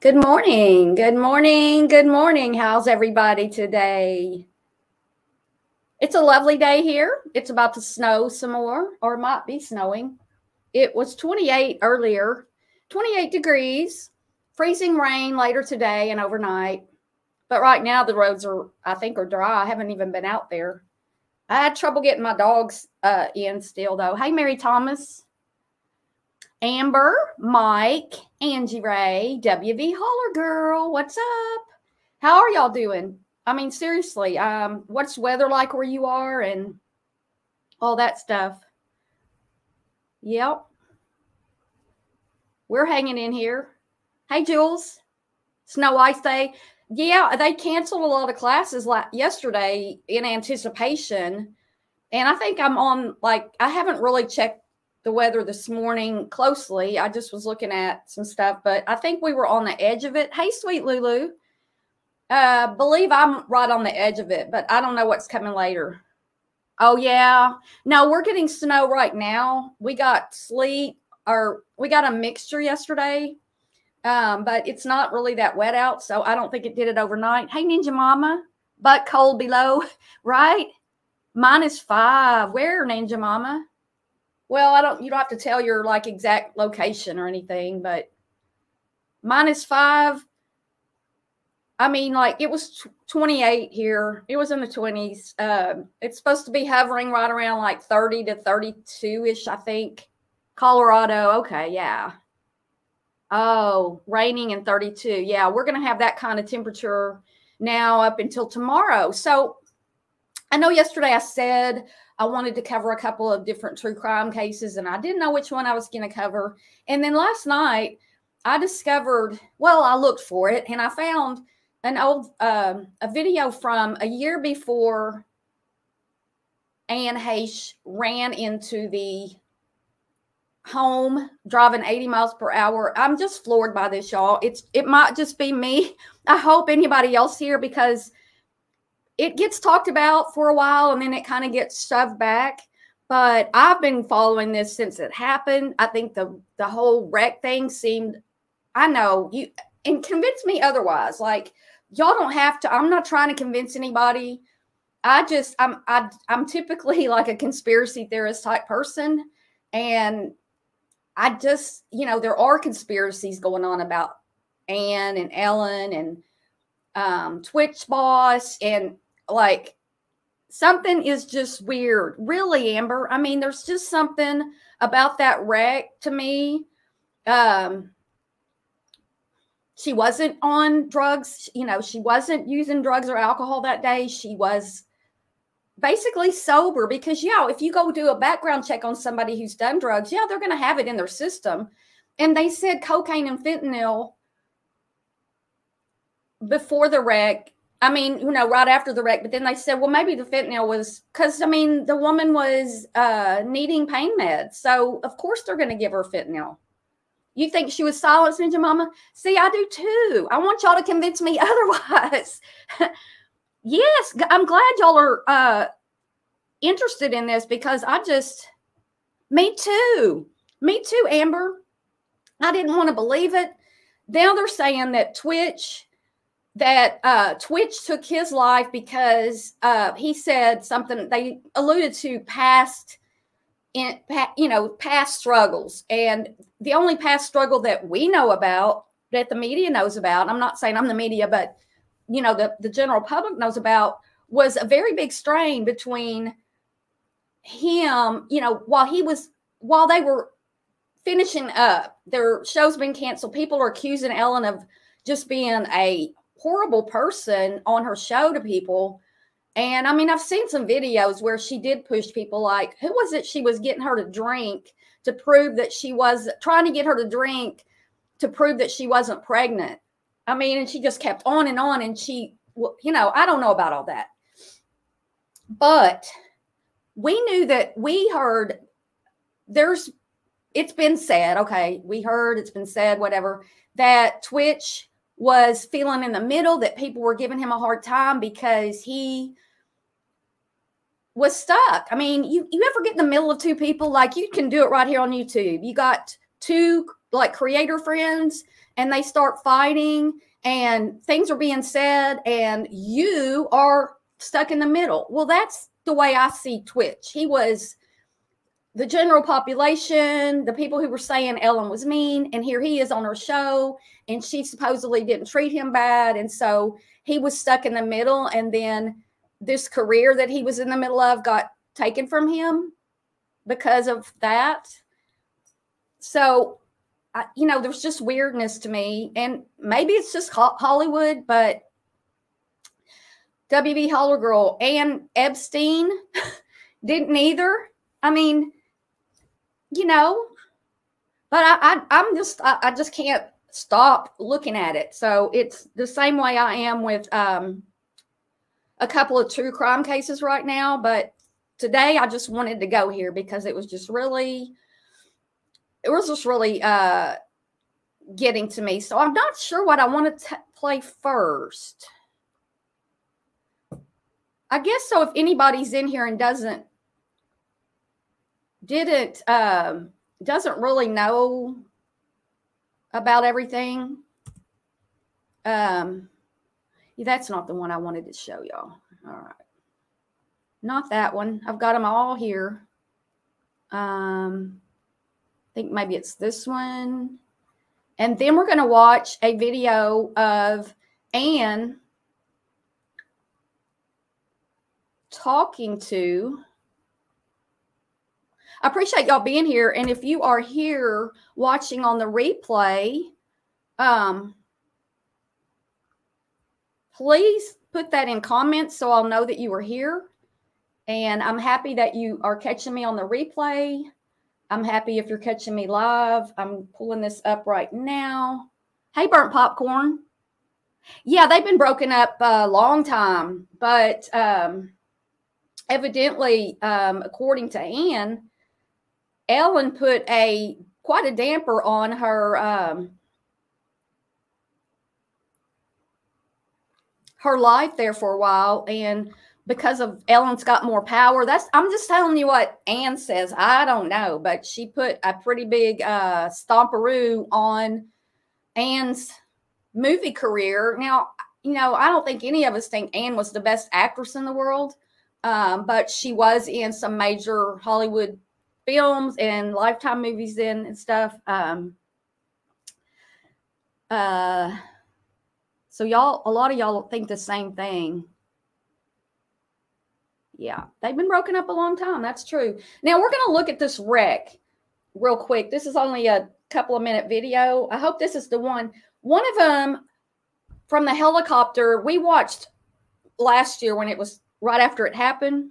Good morning. Good morning. Good morning. How's everybody today? It's a lovely day here. It's about to snow some more, or it might be snowing. It was 28 earlier, 28 degrees, freezing rain later today and overnight. But right now the roads are, I think, are dry. I haven't even been out there. I had trouble getting my dogs in still, though. Hey, Mary Thomas. Amber, Mike, Angie Ray, WV Holler Girl, what's up? How are y'all doing? I mean, seriously, what's weather like where you are and all that stuff? Yep. We're hanging in here. Hey, Jules. Snow Ice Day. Yeah, they canceled a lot of classes like yesterday in anticipation. And I think I'm on, like, I haven't really checked the weather this morning closely. I just was looking at some stuff, but I think we were on the edge of it. Hey, sweet Lulu. Believe I'm right on the edge of it, but I don't know what's coming later. Oh yeah. No, we're getting snow right now. We got sleet, or we got a mixture yesterday. But it's not really that wet out, so I don't think it did it overnight. Hey, Ninja Mama. But cold below, right? -5. Where, Ninja Mama? Well, you don't have to tell your, like, exact location or anything, but -5. I mean, like, it was 28 here. It was in the 20s. It's supposed to be hovering right around, like, 30 to 32-ish, I think. Colorado, okay, yeah. Oh, raining and 32. Yeah, we're going to have that kind of temperature now up until tomorrow. So I know yesterday I said I wanted to cover a couple of different true crime cases, and I didn't know which one I was going to cover. And then last night I discovered, well, I looked for it, and I found an old a video from a year before Anne Heche ran into the home driving 80 miles per hour. I'm just floored by this, y'all. It might just be me. I hope anybody else here, because it gets talked about for a while, and then it kind of gets shoved back. But I've been following this since it happened. I think the whole wreck thing seemed, I know, you and convince me otherwise. Like, y'all don't have to. I'm not trying to convince anybody. I'm typically like a conspiracy theorist type person. And I just, you know, there are conspiracies going on about Anne and Ellen and Twitch boss, and like, something is just weird, really, Amber. I mean, there's just something about that wreck to me. She wasn't on drugs, you know, she wasn't using drugs or alcohol that day. She was basically sober, because, yeah, if you go do a background check on somebody who's done drugs, yeah, they're going to have it in their system. And they said cocaine and fentanyl before the wreck. I mean, you know, right after the wreck. But then they said, well, maybe the fentanyl was, because, I mean, the woman was needing pain meds. So, of course, they're going to give her fentanyl. You think she was silenced, Ninja Mama? See, I do too. I want y'all to convince me otherwise. Yes, I'm glad y'all are interested in this, because I just, me too, Amber. I didn't want to believe it. Now they're saying that Twitch took his life because he said something. They alluded to past, you know, past struggles, and the only past struggle that we know about, that the media knows about, I'm not saying I'm the media, but you know, the general public knows about, was a very big strain between him, you know, while they were finishing up, their show's been canceled. People are accusing Ellen of just being a horrible person on her show to people. And I mean, I've seen some videos where she did push people, like, who was it she was getting her to drink to prove that she was trying to get her to drink to prove that she wasn't pregnant? I mean, and she just kept on. And she, you know, I don't know about all that. But we knew that we heard it's been said, okay, we heard, it's been said, whatever, that Twitch was feeling in the middle, that people were giving him a hard time because he was stuck. I mean, you ever get in the middle of two people? Like, you can do it right here on YouTube. You got two, like, creator friends, and they start fighting, and things are being said, and you are stuck in the middle. Well, that's the way I see Twitch. He was the general population, the people who were saying Ellen was mean, and here he is on her show, and she supposedly didn't treat him bad, and so he was stuck in the middle, and then this career that he was in the middle of got taken from him because of that. So, you know, there's just weirdness to me, and maybe it's just Hollywood, but WB Holler Girl, Anne Epstein didn't either. I mean, you know, but I just can't stop looking at it. So it's the same way I am with a couple of true crime cases right now. But today I just wanted to go here because it was just really, getting to me. So I'm not sure what I want to play first. I guess so. If anybody's in here and doesn't really know about everything. That's not the one I wanted to show y'all. All right. Not that one. I've got them all here. I think maybe it's this one. And then we're going to watch a video of Anne talking to... I appreciate y'all being here. And if you are here watching on the replay, please put that in comments so I'll know that you were here. And I'm happy that you are catching me on the replay. I'm happy if you're catching me live. I'm pulling this up right now. Hey, Burnt Popcorn. Yeah, they've been broken up a long time. But evidently, according to Anne, Ellen put quite a damper on her life there for a while, and because of Ellen's got more power. I'm just telling you what Anne says. I don't know, but she put a pretty big stomperoo on Anne's movie career. Now, you know, I don't think any of us think Anne was the best actress in the world, but she was in some major Hollywood films and Lifetime movies and stuff. So y'all, a lot of y'all think the same thing. Yeah, they've been broken up a long time. That's true. Now we're going to look at this wreck real quick. This is only a couple of minute video. I hope this is the one. One of them from the helicopter we watched last year when it was right after it happened.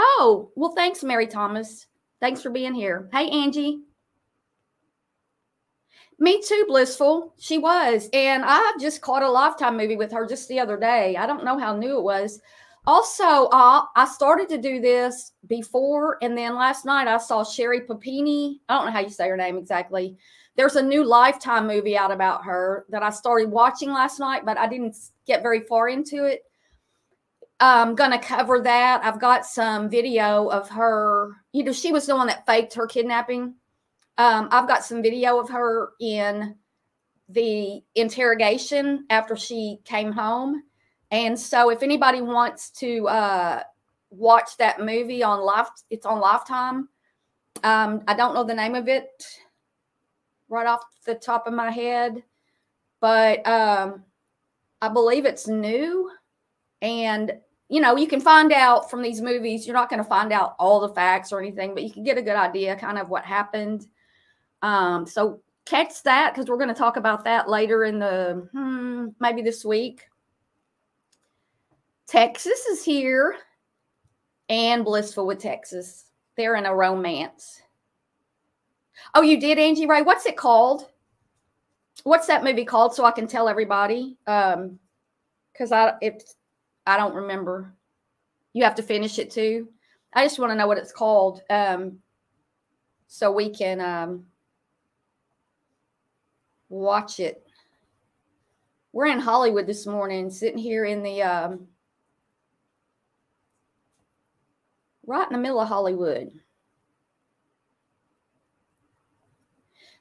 Oh, well, thanks, Mary Thomas. Thanks for being here. Hey, Angie. Me too, Blissful. She was. And I just caught a Lifetime movie with her just the other day. I don't know how new it was. Also, I started to do this before, and then last night I saw Sherry Papini. I don't know how you say her name exactly. There's a new Lifetime movie out about her that I started watching last night, but I didn't get very far into it. I'm going to cover that. I've got some video of her. You know, she was the one that faked her kidnapping. I've got some video of her in the interrogation after she came home. And so if anybody wants to watch that movie on Life, it's on Lifetime. I don't know the name of it right off the top of my head, but I believe it's new. And, you know, you can find out from these movies. You're not going to find out all the facts or anything, but you can get a good idea kind of what happened. So catch that, because we're going to talk about that later in the, maybe this week. Texas is here, and Blissful with Texas. They're in a romance. Oh, you did, Angie Ray. What's it called? What's that movie called, so I can tell everybody? Because I don't remember. You have to finish it too. I just want to know what it's called. So we can watch it. We're in Hollywood this morning, sitting here in the right in the middle of Hollywood.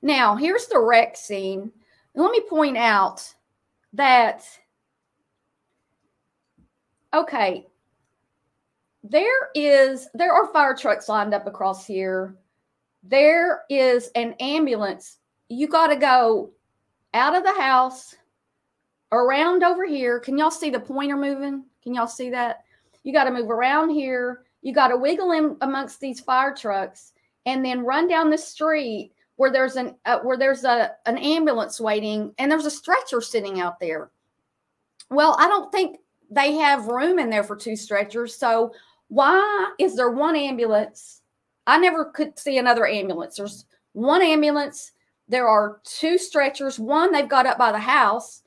Now, here's the wreck scene. Let me point out that, okay, there are fire trucks lined up across here. There is an ambulance. You got to go out of the house, around over here. Can y'all see the pointer moving? Can y'all see that? You got to move around here. You got to wiggle in amongst these fire trucks, and then run down the street where there's an ambulance waiting, and there's a stretcher sitting out there. Well, I don't think they have room in there for two stretchers. So why is there one ambulance? I never could see another ambulance. There's one ambulance. There are two stretchers. One they've got up by the house,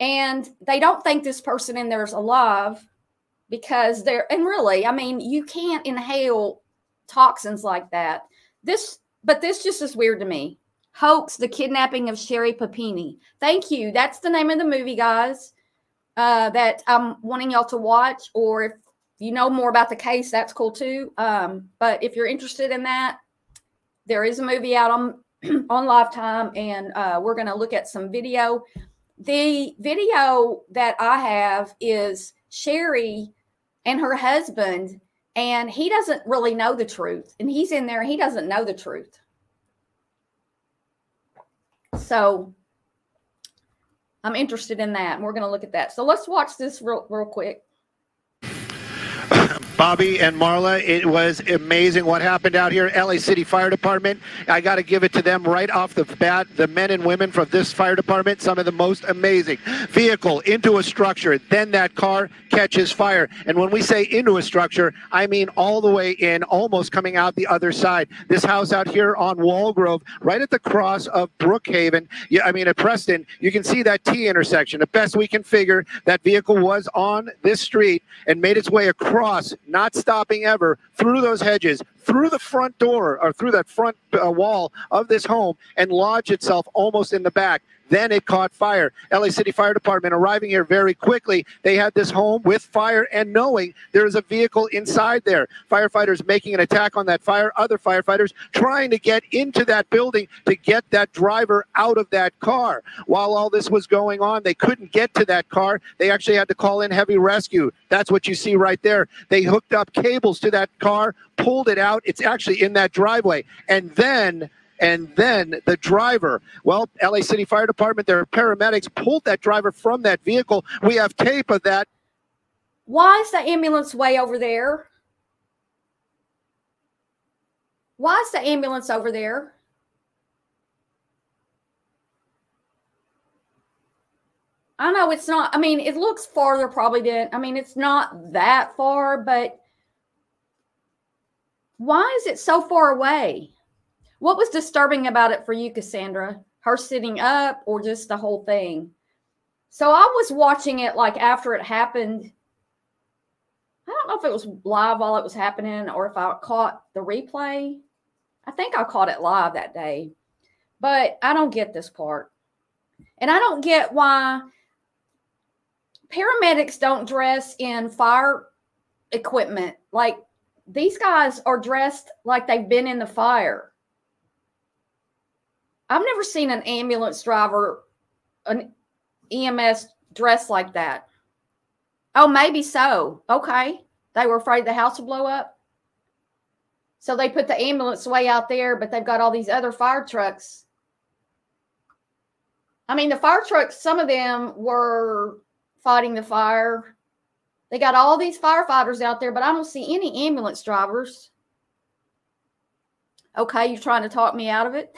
and they don't think this person in there is alive, because they're, and really, I mean, you can't inhale toxins like that. But this just is weird to me. Hoax, The Kidnapping of Sherry Papini. Thank you. That's the name of the movie, guys, that I'm wanting y'all to watch, or if you know more about the case, that's cool too. But if you're interested in that, there is a movie out on Lifetime, and we're going to look at some video. The video that I have is Sherry and her husband, and he doesn't really know the truth. And he's in there, and he doesn't know the truth. So I'm interested in that, and we're going to look at that. So let's watch this real quick. Bobby and Marla, it was amazing what happened out here. LA City Fire Department, I got to give it to them right off the bat. The men and women from this fire department, some of the most amazing. Vehicle into a structure, then that car catches fire. And when we say into a structure, I mean all the way in, almost coming out the other side. This house out here on Walgrove, right at the cross of Brookhaven, at Preston, you can see that T intersection. The best we can figure, that vehicle was on this street and made its way across, not stopping ever, through those hedges, through the front door, or through that front wall of this home, and lodged itself almost in the back. Then it caught fire. LA City Fire Department arriving here very quickly. They had this home with fire, and knowing there is a vehicle inside there. Firefighters making an attack on that fire. Other firefighters trying to get into that building to get that driver out of that car. While all this was going on, they couldn't get to that car. They actually had to call in heavy rescue. That's what you see right there. They hooked up cables to that car, pulled it out. It's actually in that driveway. And then the driver, well, LA City Fire Department, their paramedics pulled that driver from that vehicle. We have tape of that. Why is the ambulance way over there? Why is the ambulance over there? I know it's not, it looks farther probably than, it's not that far, but why is it so far away? What was disturbing about it for you, Cassandra? her sitting up, or just the whole thing. So I was watching it like after it happened. I don't know if it was live while it was happening or if I caught the replay. I think I caught it live that day, but I don't get this part. And I don't get why paramedics don't dress in fire equipment. Like, these guys are dressed like they've been in the fire. I've never seen an ambulance driver, an EMS dressed like that. Oh, maybe so. Okay. They were afraid the house would blow up, so they put the ambulance way out there, but they've got all these other fire trucks. I mean, the fire trucks, some of them were fighting the fire. They got all these firefighters out there, but I don't see any ambulance drivers. Okay, you're trying to talk me out of it?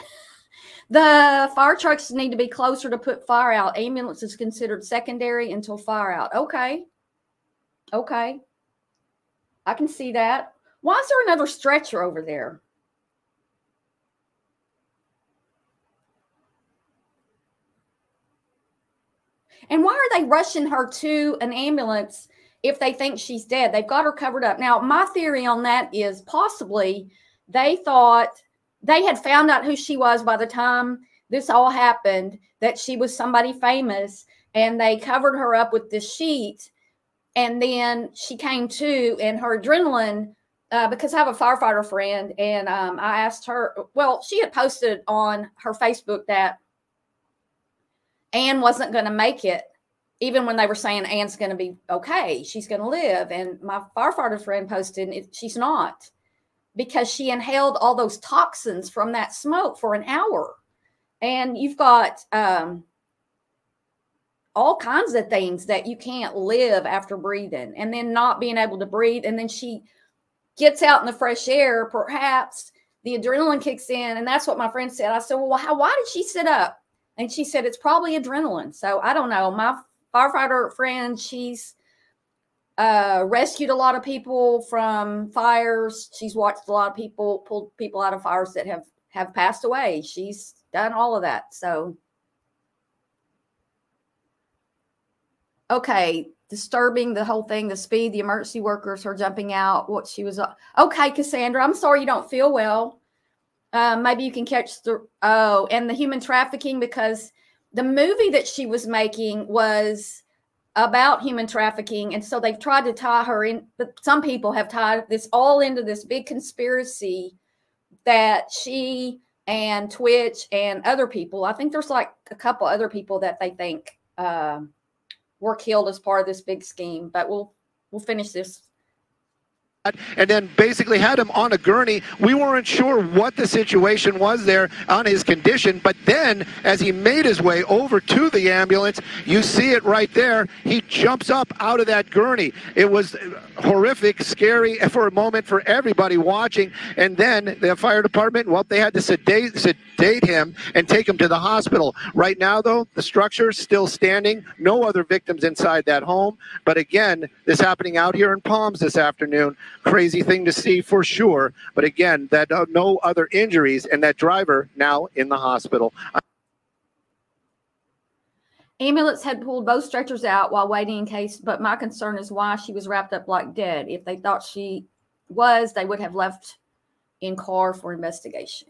The fire trucks need to be closer to put fire out. Ambulance is considered secondary until fire out. Okay. Okay. I can see that. Why is there another stretcher over there? And why are they rushing her to an ambulance if they think she's dead? They've got her covered up. Now, my theory on that is possibly they thought they had found out who she was by the time this all happened, that she was somebody famous, and they covered her up with this sheet. And then she came to, and her adrenaline, because I have a firefighter friend, and I asked her, well, she had posted on her Facebook that Anne wasn't going to make it, even when they were saying Anne's going to be okay, she's going to live. And my firefighter friend posted, she's not, because she inhaled all those toxins from that smoke for an hour. And you've got all kinds of things that you can't live after breathing, and then not being able to breathe. And then she gets out in the fresh air, perhaps the adrenaline kicks in. And that's what my friend said. I said, well, why did she sit up? And she said, it's probably adrenaline. So I don't know. My firefighter friend, she's rescued a lot of people from fires. She's watched a lot of people, pulled people out of fires that have passed away. She's done all of that. So, okay, disturbing, the whole thing, the speed, the emergency workers, her jumping out, what she was. Okay, Cassandra, I'm sorry you don't feel well. Maybe you can catch the, oh, and the human trafficking, because the movie that she was making was about human trafficking. And so they've tried to tie her in, but some people have tied this all into this big conspiracy that she and Twitch and other people, I think there's like a couple other people that they think were killed as part of this big scheme, but we'll finish this. And then basically had him on a gurney. We weren't sure what the situation was there on his condition, but then as he made his way over to the ambulance, you see it right there. He jumps up out of that gurney. It was horrific, scary for a moment for everybody watching. And then the fire department, well, they had to sedate him and take him to the hospital. Right now, though, the structure is still standing. No other victims inside that home. But again, this happening out here in Palms this afternoon. Crazy thing to see for sure, but again, that no other injuries, and that driver now in the hospital. Ambulance had pulled both stretchers out while waiting in case, but my concern is why she was wrapped up like dead. If they thought she was, they would have left in car for investigation.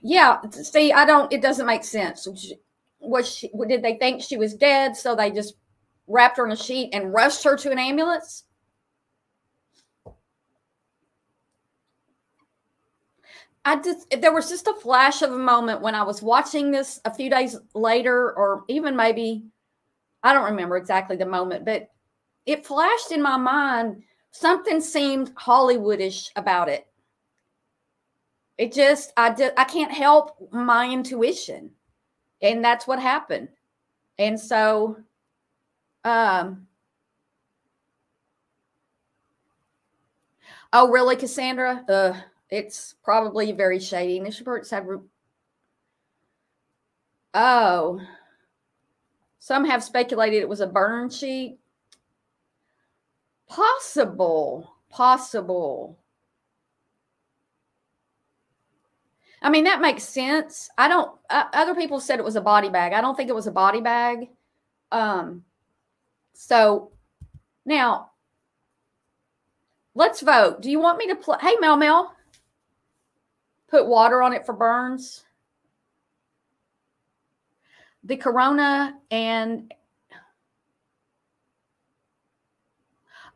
Yeah, see, I don't, it doesn't make sense. Did they think she was dead, so they just wrapped her in a sheet and rushed her to an ambulance? There was just a flash of a moment when I was watching this a few days later, or even maybe, I don't remember exactly the moment, but it flashed in my mind. Something seemed Hollywoodish about it. It just, I can't help my intuition. And that's what happened. And so, oh, really, Cassandra? It's probably very shady. Oh, some have speculated it was a burn sheet. Possible. I mean, that makes sense. I don't, other people said it was a body bag. I don't think it was a body bag. So now let's vote. Do you want me to play? Hey, Mel Mel, put water on it for burns. The corona and,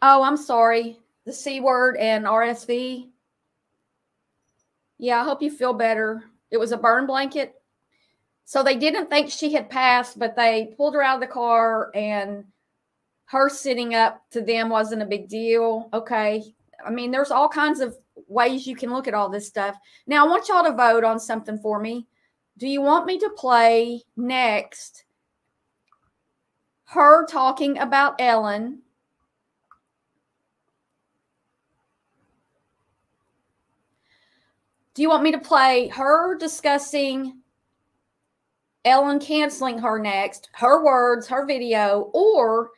oh, I'm sorry. The C word and RSV. Yeah, I hope you feel better. It was a burn blanket. So they didn't think she had passed, but they pulled her out of the car, and her sitting up to them wasn't a big deal. Okay. I mean, there's all kinds of ways you can look at all this stuff. Now, I want y'all to vote on something for me. Do you want me to play next her talking about Ellen? Do you want me to play her discussing Ellen canceling her next, her words, her video, or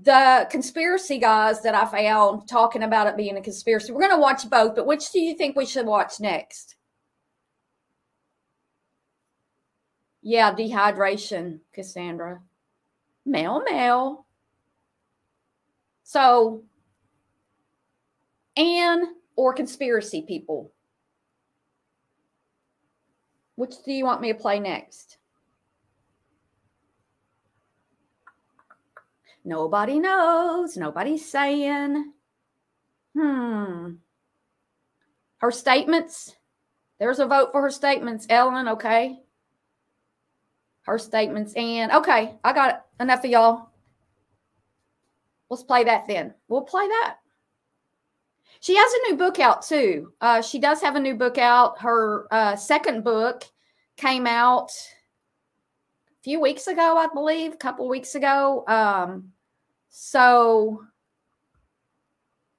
the conspiracy guys that I found talking about it being a conspiracy? We're going to watch both, but which do you think we should watch next? Yeah, dehydration, Cassandra. Mel Mel. So, Anne or conspiracy people? Which do you want me to play next? Nobody knows. Nobody's saying. Her statements. There's a vote for her statements. Ellen, okay. Her statements and, okay, I got it. Enough of y'all. Let's play that then. We'll play that. She has a new book out, too. She does have a new book out. Her second book came out a few weeks ago, I believe, a couple weeks ago. So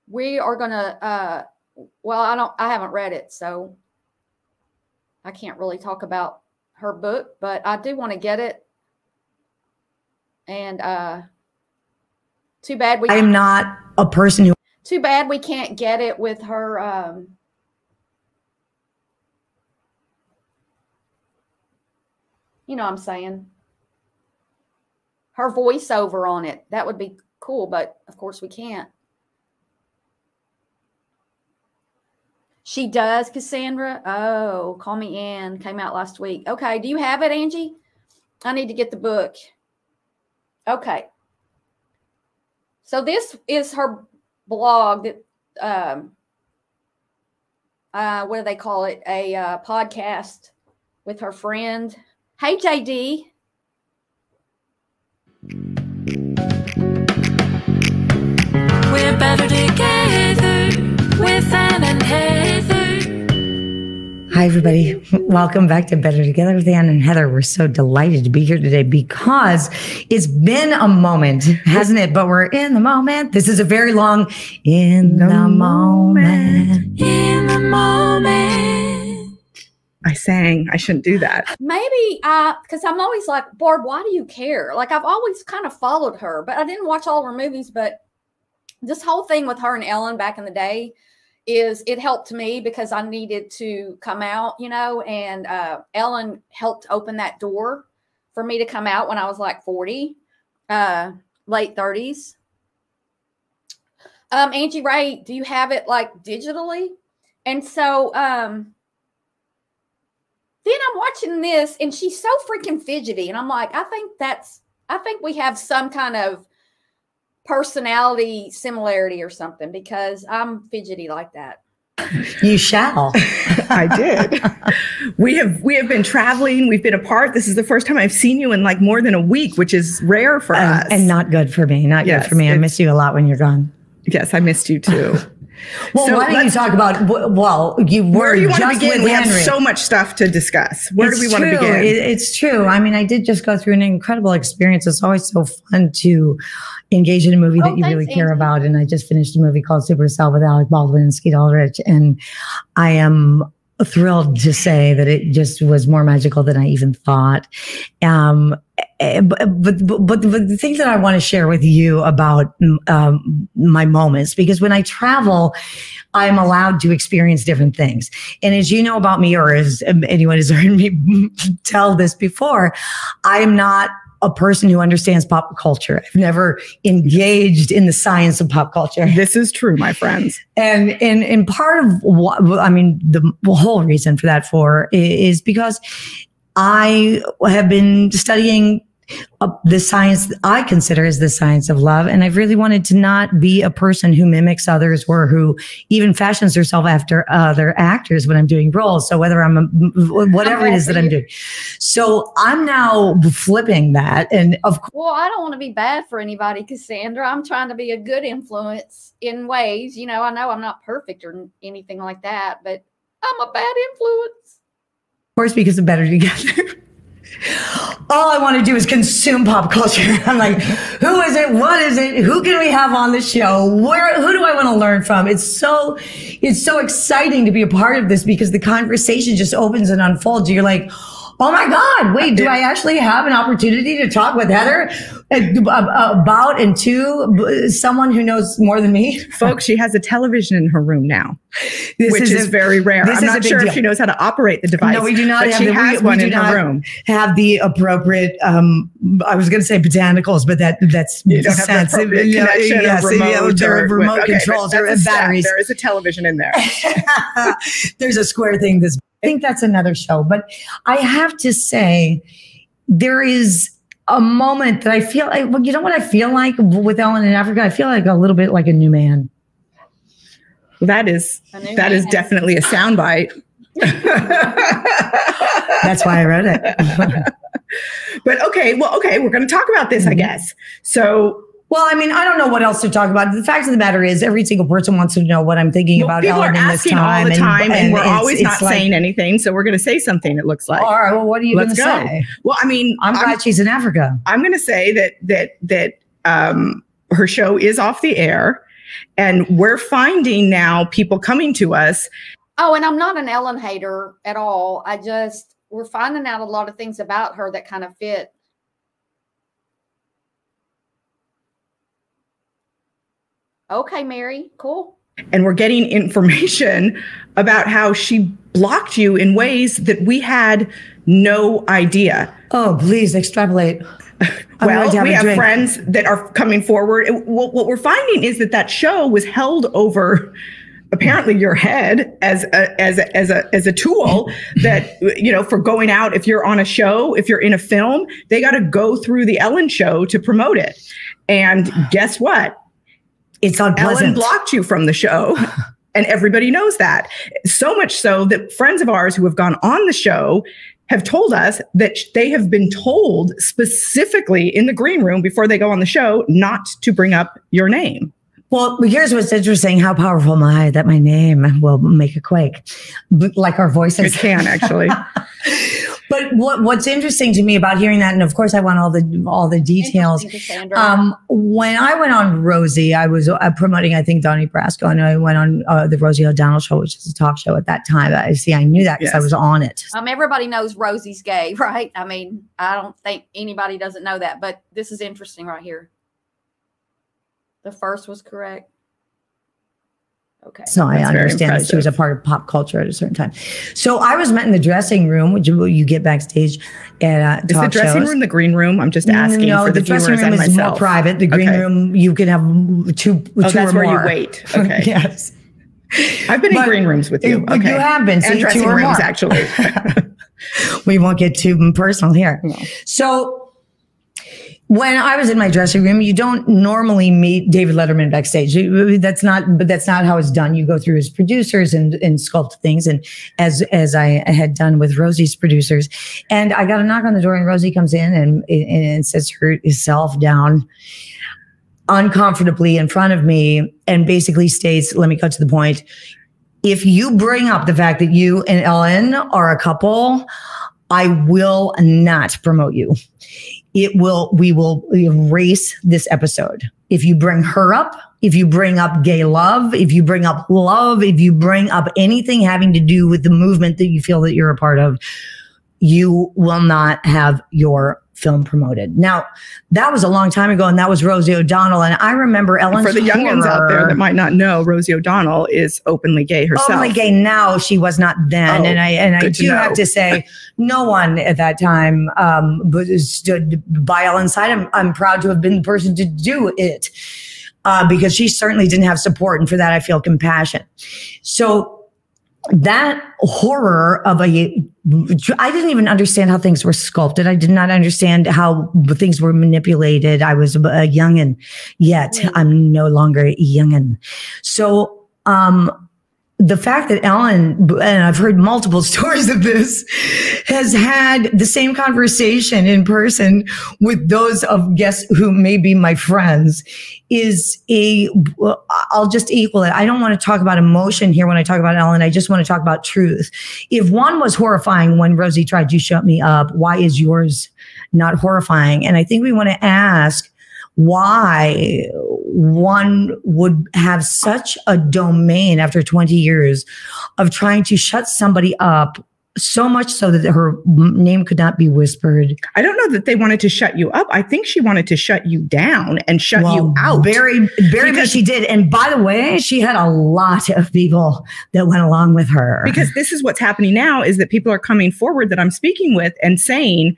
we are going to, well, I haven't read it, so I can't really talk about her book, but I do want to get it. And too bad we... I'm not a person who... Too bad we can't get it with her. You know what I'm saying? Her voiceover on it. That would be cool, but of course we can't. She does, Cassandra. Oh, Call Me Ann came out last week. Okay, do you have it, Angie? I need to get the book. Okay. So this is her blog that what do they call it, a podcast with her friend. Hey, JD. We're better together with Anne and Heather. Hi everybody, welcome back to Better Together with Anne and Heather. We're so delighted to be here today because it's been a moment, hasn't it? But we're in the moment. This is a very long in the moment. In the moment. I sang. I shouldn't do that. Maybe because I'm always like, Barb, why do you care? Like, I've always kind of followed her, but I didn't watch all of her movies. But this whole thing with her and Ellen back in the day, is it helped me because I needed to come out, you know, and Ellen helped open that door for me to come out when I was like 40, late 30s. Angie Ray, do you have it like digitally? And so then I'm watching this and she's so freaking fidgety. And I'm like, I think we have some kind of personality similarity or something because I'm fidgety like that. You shall. I did. We have been traveling. We've been apart. This is the first time I've seen you in like more than a week, which is rare for us. And not good for me. Not good for me. I miss you a lot when you're gone. Yes, I missed you too. Well, so why don't you talk about, well, you were where do you want to begin? We have so much stuff to discuss. Where do we want to begin? It's true. I mean, I did just go through an incredible experience. It's always so fun to engage in a movie that you really care about. And I just finished a movie called Supercell with Alec Baldwin and Skeet Ulrich. And I am thrilled to say that it just was more magical than I even thought. But the thing that I want to share with you about my moments, because when I travel, I'm allowed to experience different things. And as you know about me, or as anyone has heard me tell this before, I am not a person who understands pop culture. I've never engaged in the science of pop culture. This is true, my friends. And part of what, I mean, the whole reason for that is because I have been studying the science that I consider is the science of love. And I've really wanted to not be a person who mimics others or who even fashions herself after other actors when I'm doing roles. So whether I'm, whatever it is that I'm doing. So I'm now flipping that. And of course, well, I don't want to be bad for anybody, Cassandra. I'm trying to be a good influence in ways, you know I'm not perfect or anything like that, but I'm a bad influence. Of course, because of Better Together. All I want to do is consume pop culture. I'm like, who is it? What is it? Who can we have on the show? Who do I want to learn from? It's so exciting to be a part of this because the conversation just opens and unfolds. You're like, oh my God, wait, do I actually have an opportunity to talk with Heather about and to someone who knows more than me? Folks, she has a television in her room now, which is very rare. I'm not sure if she knows how to operate the device. No, we do not have one in her room. Have the appropriate, I was going to say botanicals, but that's sensitive. Yes, remote controls or batteries. There is a television in there. There's a square thing that's... I think that's another show, but I have to say there is a moment that I feel like, well, you know what I feel like with Ellen in Africa? I feel like a little bit like a new man. That is definitely a soundbite. That's why I wrote it. But okay, we're going to talk about this, I guess. So. Well, I mean, I don't know what else to talk about. The fact of the matter is every single person wants to know what I'm thinking about Ellen in this time. People are asking all the time, and we're always not saying anything. So we're going to say something, it looks like. All right. Well, what are you going to say? Well, I mean, I'm glad she's in Africa. I'm going to say that her show is off the air, and we're finding now people coming to us. Oh, and I'm not an Ellen hater at all. We're finding out a lot of things about her that kind of fit. Okay, Mary, cool. And we're getting information about how she blocked you in ways that we had no idea. Oh, please extrapolate. Well, we have friends that are coming forward. What we're finding is that show was held over apparently your head as a tool that, for going out. If you're on a show, if you're in a film, they got to go through the Ellen show to promote it. And guess what? It's unpleasant. Ellen blocked you from the show, and everybody knows that. So much so that friends of ours who have gone on the show have told us that they have been told specifically in the green room before they go on the show not to bring up your name. Well, here's what's interesting: how powerful am I that my name will make a quake, like our voices. It can actually. But what's interesting to me about hearing that, and of course I want all the details. When I went on Rosie, I was promoting, I think, Donnie Brasco, and I went on the Rosie O'Donnell show, which is a talk show at that time. I knew that because I was on it. Everybody knows Rosie's gay, right? I mean, I don't think anybody doesn't know that, but this is interesting right here. The first was correct. Okay. So I understand that she was a part of pop culture at a certain time. So I was met in the dressing room, which you get backstage at talk shows. Is the dressing room the green room? I'm just asking for the viewers and myself. No, the dressing room is more private. The green room, you can have two that's or more. Where you wait. Okay. Yes. I've been in green rooms with you. Okay. You have been. So and dressing rooms, actually. We won't get too personal here. No. So... when I was in my dressing room, you don't normally meet David Letterman backstage. That's not how it's done. You go through his producers and sculpt things. And as I had done with Rosie's producers, and I got a knock on the door, and Rosie comes in and sits herself down uncomfortably in front of me and basically states, let me cut to the point. If you bring up the fact that you and Ellen are a couple, I will not promote you. We will erase this episode. If you bring her up, if you bring up gay love, if you bring up love, if you bring up anything having to do with the movement that you feel that you're a part of, you will not have your film promoted. Now, that was a long time ago, and that was Rosie O'Donnell. And I remember Ellen's horror. For the youngins out there that might not know, Rosie O'Donnell is openly gay herself. Openly gay now. She was not then. Oh, and I do have to say, no one at that time stood by Ellen's side. I'm proud to have been the person to do it because she certainly didn't have support. And for that, I feel compassion. So that horror of I didn't even understand how things were sculpted. I did not understand how things were manipulated. I was a youngin, yet I'm no longer a youngin. So the fact that Ellen, and I've heard multiple stories of this, has had the same conversation in person with those of guests who may be my friends is I'll just equal it. I don't want to talk about emotion here when I talk about Ellen. I just want to talk about truth. If one was horrifying when Rosie tried to shut me up, why is yours not horrifying? And I think we want to ask why one would have such a domain after 20 years of trying to shut somebody up so much so that her name could not be whispered. I don't know that they wanted to shut you up. I think she wanted to shut you down and shut you out. Very much she did. And by the way, she had a lot of people that went along with her. Because this is what's happening now is that people are coming forward that I'm speaking with and saying,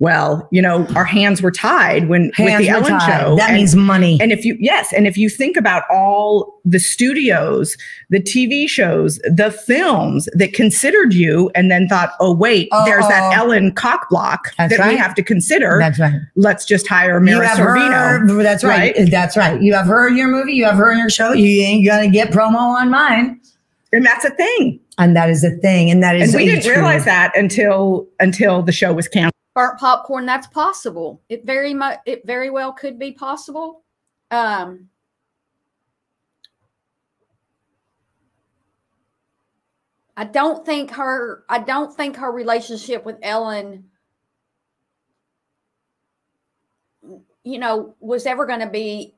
well, you know, our hands were tied with the Ellen show. That means money. And if you, yes. And if you think about all the studios, the TV shows, the films that considered you and then thought, oh, wait, there's that Ellen cock block that we have to consider. That's right. Let's just hire Mira Sorvino. That's right. That's right. You have her in your movie. You have her in your show. You ain't going to get promo on mine. And that's a thing. And that is a thing. And that is, and we didn't realize that until the show was canceled. Burnt popcorn, that's possible. It very well could be possible. I don't think her relationship with Ellen, you know, was ever going to be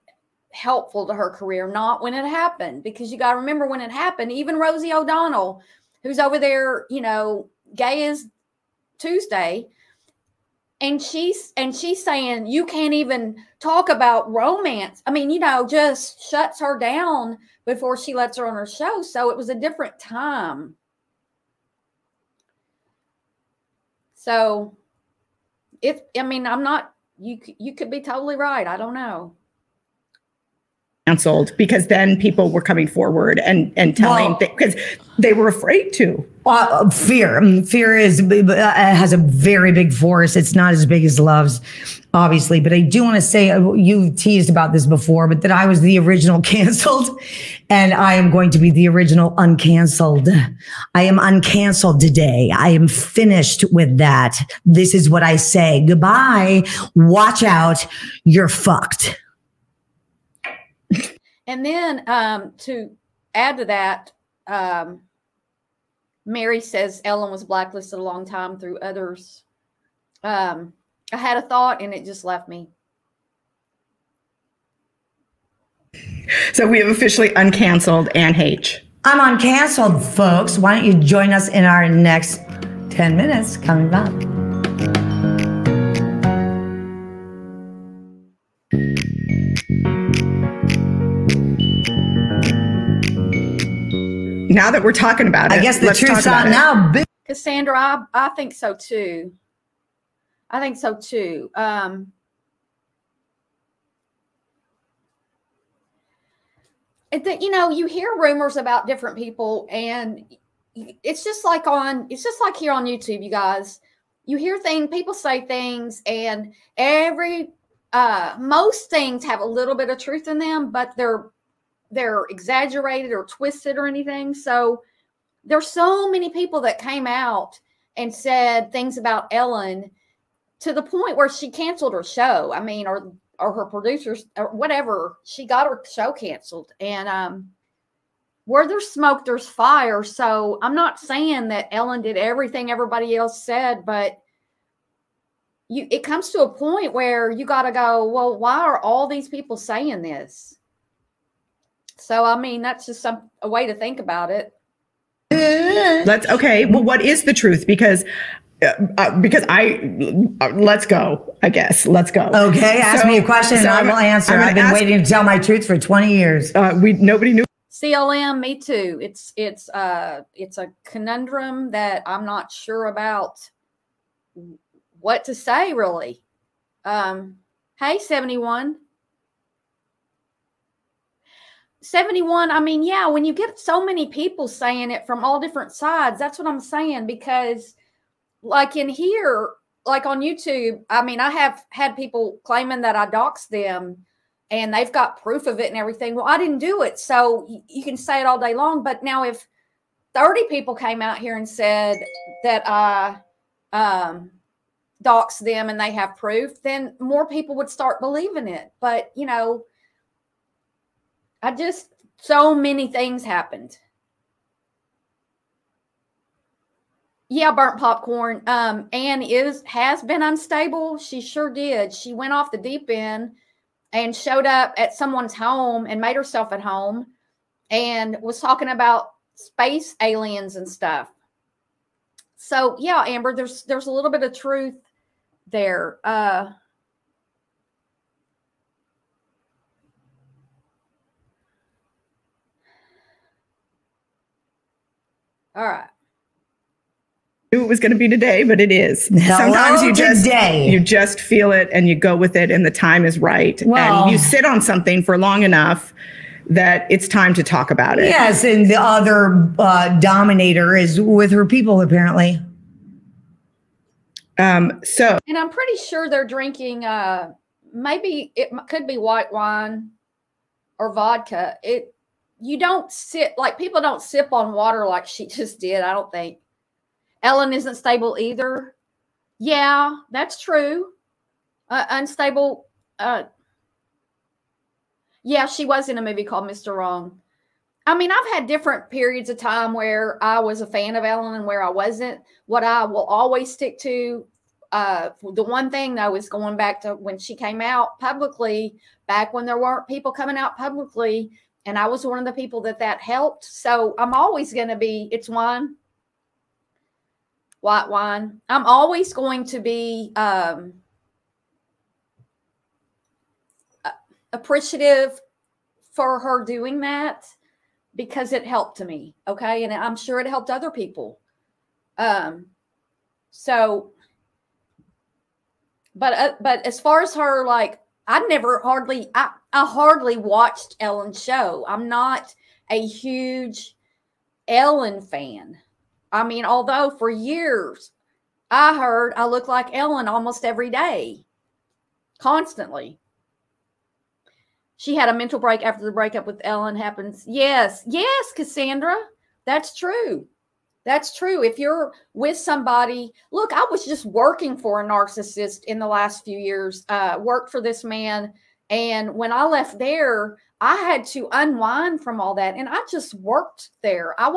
helpful to her career, not when it happened, because you got to remember when it happened, even Rosie O'Donnell, who's over there, you know, gay as Tuesday, And she's saying you can't even talk about romance. I mean, you know, just shuts her down before she lets her on her show. So it was a different time. So I mean, I'm not, you could be totally right. I don't know. Canceled because then people were coming forward and telling, because they were afraid to. Fear has a very big force. It's not as big as love's, obviously. But I do want to say, you teased about this before, but that I was the original canceled, and I am going to be the original uncanceled. I am uncanceled today. I am finished with that. This is what I say. Goodbye. Watch out. You're fucked. And then to add to that, Mary says Ellen was blacklisted a long time through others. I had a thought and it just left me. So we have officially uncanceled Anne Heche. I'm uncanceled, folks. Why don't you join us in our next 10 minutes coming up? Now that we're talking about it, I guess the truth's out now. Cassandra, I think so too. I think so too. You know, you hear rumors about different people, and it's just like here on YouTube, you guys. You hear things, people say things, and most things have a little bit of truth in them, but they're exaggerated or twisted or anything. So there's so many people that came out and said things about Ellen to the point where she canceled her show. I mean, or her producers or whatever, she got her show canceled. And where there's smoke, there's fire. So I'm not saying that Ellen did everything everybody else said, but it comes to a point where you got to go, well, why are all these people saying this? So, I mean, that's just a way to think about it. Well, what is the truth? Because because let's go, I guess. Let's go. Okay. Ask me a question and I will answer. I've been waiting to tell my truth for 20 years. Nobody knew. CLM, me too. It's a conundrum that I'm not sure about what to say, really. Hey, 71. 71, I mean, yeah, when you get so many people saying it from all different sides, that's what I'm saying, because like in here, like on YouTube, I mean, I have had people claiming that I doxed them and they've got proof of it and everything. Well, I didn't do it. So you can say it all day long. But now if 30 people came out here and said that I doxed them and they have proof, then more people would start believing it. But, you know, so many things happened. Yeah, burnt popcorn. Anne has been unstable. She sure did. She went off the deep end and showed up at someone's home and made herself at home and was talking about space aliens and stuff. So yeah, Amber, there's a little bit of truth there. All right. I knew it was going to be today, but it is. Sometimes you just feel it and you go with it, and the time is right. Well, and you sit on something for long enough that it's time to talk about it. Yes, and the other dominator is with her people, apparently. And I'm pretty sure they're drinking. Maybe it could be white wine or vodka. You don't sit, like people don't sip on water like she just did, I don't think. Ellen isn't stable either. Yeah, that's true. Unstable. Yeah, she was in a movie called Mr. Wrong. I mean, I've had different periods of time where I was a fan of Ellen and where I wasn't. What I will always stick to, the one thing though, is going back to when she came out publicly, back when there weren't people coming out publicly. And I was one of the people that helped. So I'm always going to be, it's wine, white wine. I'm always going to be appreciative for her doing that because it helped me. Okay. And I'm sure it helped other people. But as far as her, like, I hardly watched Ellen's show. I'm not a huge Ellen fan. I mean, although for years I heard I look like Ellen almost every day, constantly. She had a mental break after the breakup with Ellen happens. Yes. Yes, Cassandra. That's true. That's true. If you're with somebody, look, I was just working for a narcissist in the last few years, worked for this man. And when I left there, I had to unwind from all that. And I just worked there. I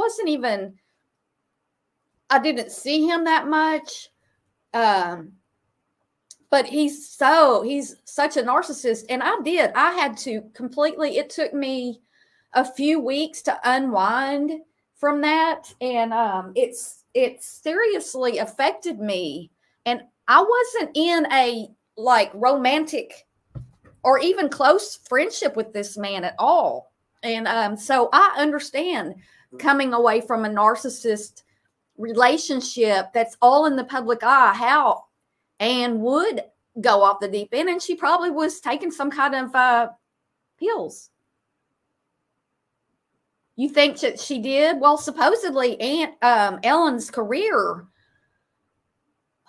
didn't see him that much. But he's such a narcissist. And I had to completely, it took me a few weeks to unwind from that, and it seriously affected me. And I wasn't in a like romantic or even close friendship with this man at all. And so I understand coming away from a narcissist relationship that's all in the public eye, how Anne would go off the deep end, and she probably was taking some kind of pills. You think that she did? Well, supposedly Aunt Ellen's career,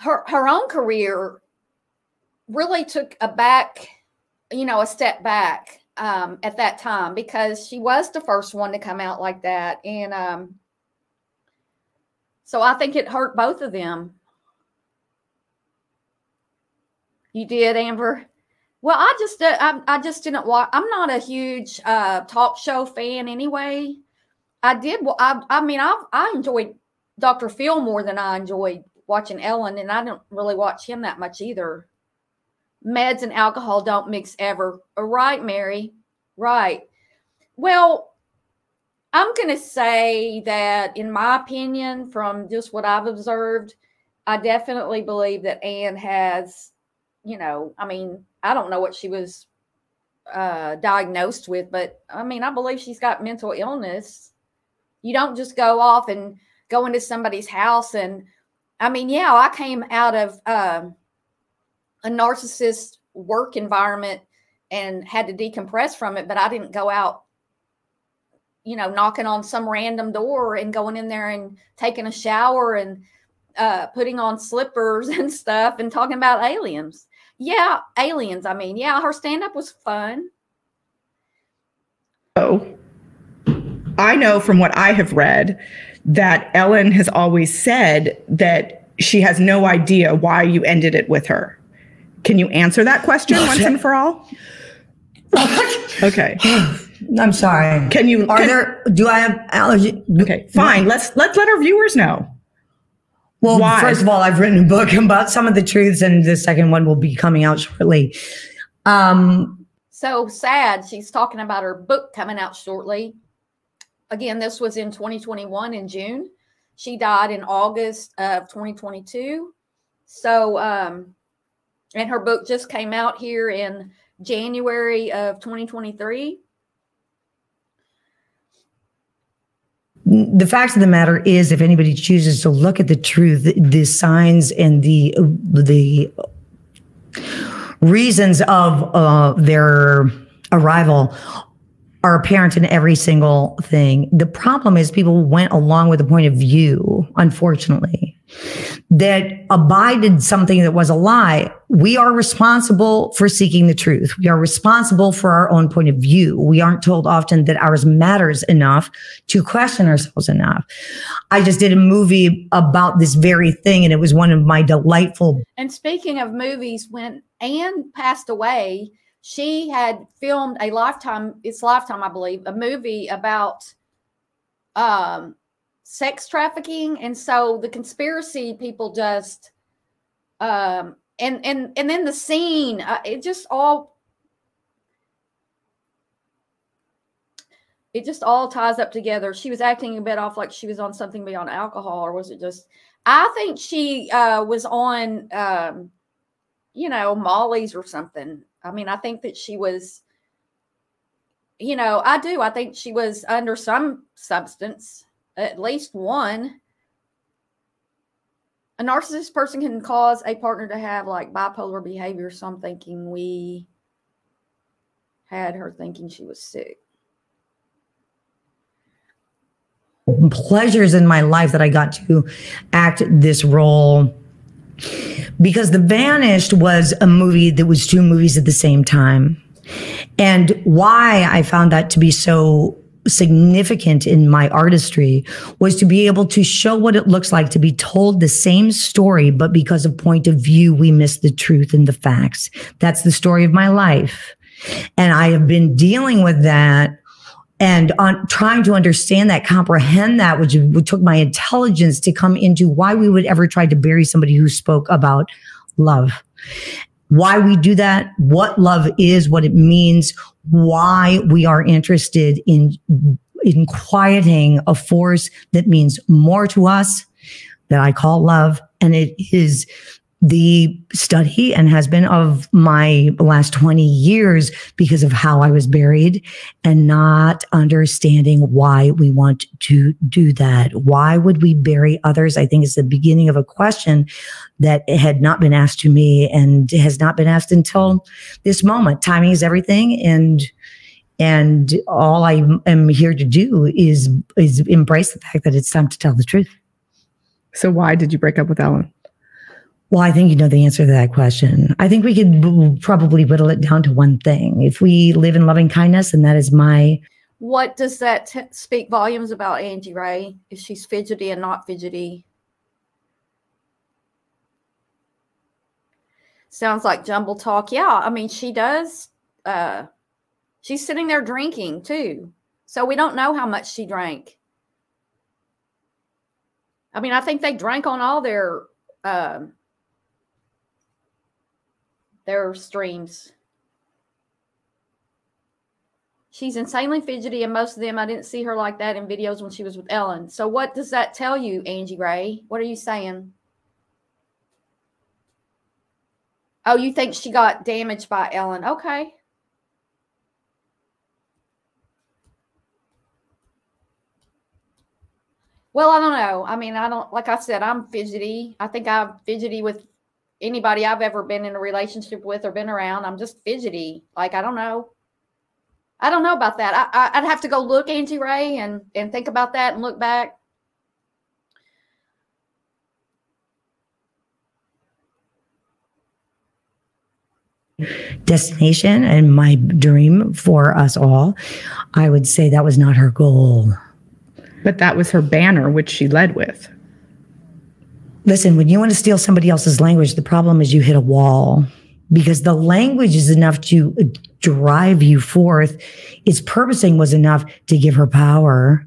her own career, really took a step back at that time, because she was the first one to come out like that. And so I think it hurt both of them. You did, Amber? Well, I just didn't watch. I'm not a huge talk show fan anyway. I enjoyed Dr. Phil more than I enjoyed watching Ellen, and I didn't really watch him that much either. Meds and alcohol don't mix ever. All right, Mary. Right. Well, I'm going to say that in my opinion, from just what I've observed, I definitely believe that Anne has, you know, I mean, I don't know what she was diagnosed with, but I mean, I believe she's got mental illness. You don't just go off and go into somebody's house. And I mean, yeah, I came out of a narcissist work environment and had to decompress from it, but I didn't go out, you know, knocking on some random door and going in there and taking a shower and putting on slippers and stuff and talking about aliens. Yeah, aliens. I mean, yeah, her stand-up was fun. Oh, I know from what I have read that Ellen has always said that she has no idea why you ended it with her. Can you answer that question once and for all? Okay. I'm sorry. Can you? Do I have allergy? Okay, fine. Let's let our viewers know. Well, why? First of all, I've written a book about some of the truths, and the second one will be coming out shortly. So sad. She's talking about her book coming out shortly. Again, this was in 2021 in June. She died in August of 2022. So, and her book just came out here in January of 2023. The fact of the matter is, if anybody chooses to look at the truth, the signs and the reasons of their arrival are apparent in every single thing. The problem is people went along with a point of view, unfortunately, that abided something that was a lie. We are responsible for seeking the truth. We are responsible for our own point of view. We aren't told often that ours matters enough to question ourselves enough. I just did a movie about this very thing, and it was one of my delightful. And speaking of movies, when Anne passed away, she had filmed a Lifetime, I believe, a movie about sex trafficking. And so the conspiracy people just, and then the scene, it just all ties up together. She was acting a bit off, like she was on something beyond alcohol, or was it just, I think she was on, you know, Molly's or something. I mean, I think that she was, you know, I think she was under some substance. At least one. A narcissist person can cause a partner to have like bipolar behavior. So I'm thinking we had her thinking she was sick. Pleasures in my life that I got to act this role, because The Vanished was a movie that was two movies at the same time. And why I found that to be so significant in my artistry was to be able to show what it looks like to be told the same story, but because of point of view, we miss the truth and the facts. That's the story of my life. And I have been dealing with that and on trying to understand that, comprehend that, which took my intelligence to come into why we would ever try to bury somebody who spoke about love. Why we do that, what love is, what it means, why we are interested in quieting a force that means more to us, that I call love. And it is the study and has been of my last 20 years because of how I was buried and not understanding why we want to do that. Why would we bury others? I think it's the beginning of a question that had not been asked to me and has not been asked until this moment. Timing is everything. And all I am here to do is embrace the fact that it's time to tell the truth. So why did you break up with Ellen? Well, I think you know the answer to that question. I think we could probably whittle it down to one thing. If we live in loving kindness, and that is my... What does that speak volumes about Angie Ray? If she's fidgety and not fidgety. Sounds like jumble talk. Yeah, I mean, she does. She's sitting there drinking too. So we don't know how much she drank. I mean, I think they drank on all their streams. She's insanely fidgety, and most of them, I didn't see her like that in videos when she was with Ellen. So what does that tell you, Angie Ray? What are you saying? Oh, you think she got damaged by Ellen? Okay. Well, I don't know. I mean, I don't, like I said, I'm fidgety. I think I'm fidgety with anybody I've ever been in a relationship with or been around. I'm just fidgety. Like, I don't know. I don't know about that. I'd have to go look, Angie Ray, and think about that and look back. Destination and my dream for us all, I would say that was not her goal. But that was her banner, which she led with. Listen, when you want to steal somebody else's language, the problem is you hit a wall, because the language is enough to drive you forth. Its purposing was enough to give her power.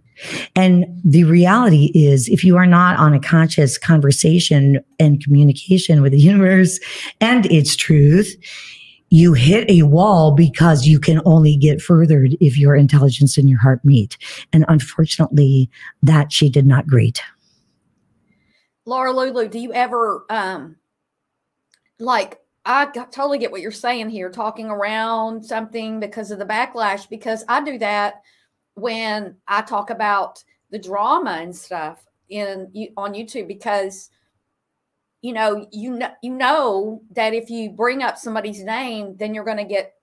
And the reality is, if you are not on a conscious conversation and communication with the universe and its truth, you hit a wall, because you can only get furthered if your intelligence and your heart meet. And unfortunately, that she did not greet. Laura Lulu, do you ever, like, I totally get what you're saying here, talking around something because of the backlash, because I do that when I talk about the drama and stuff on YouTube, because you know that if you bring up somebody's name, then you're going to get,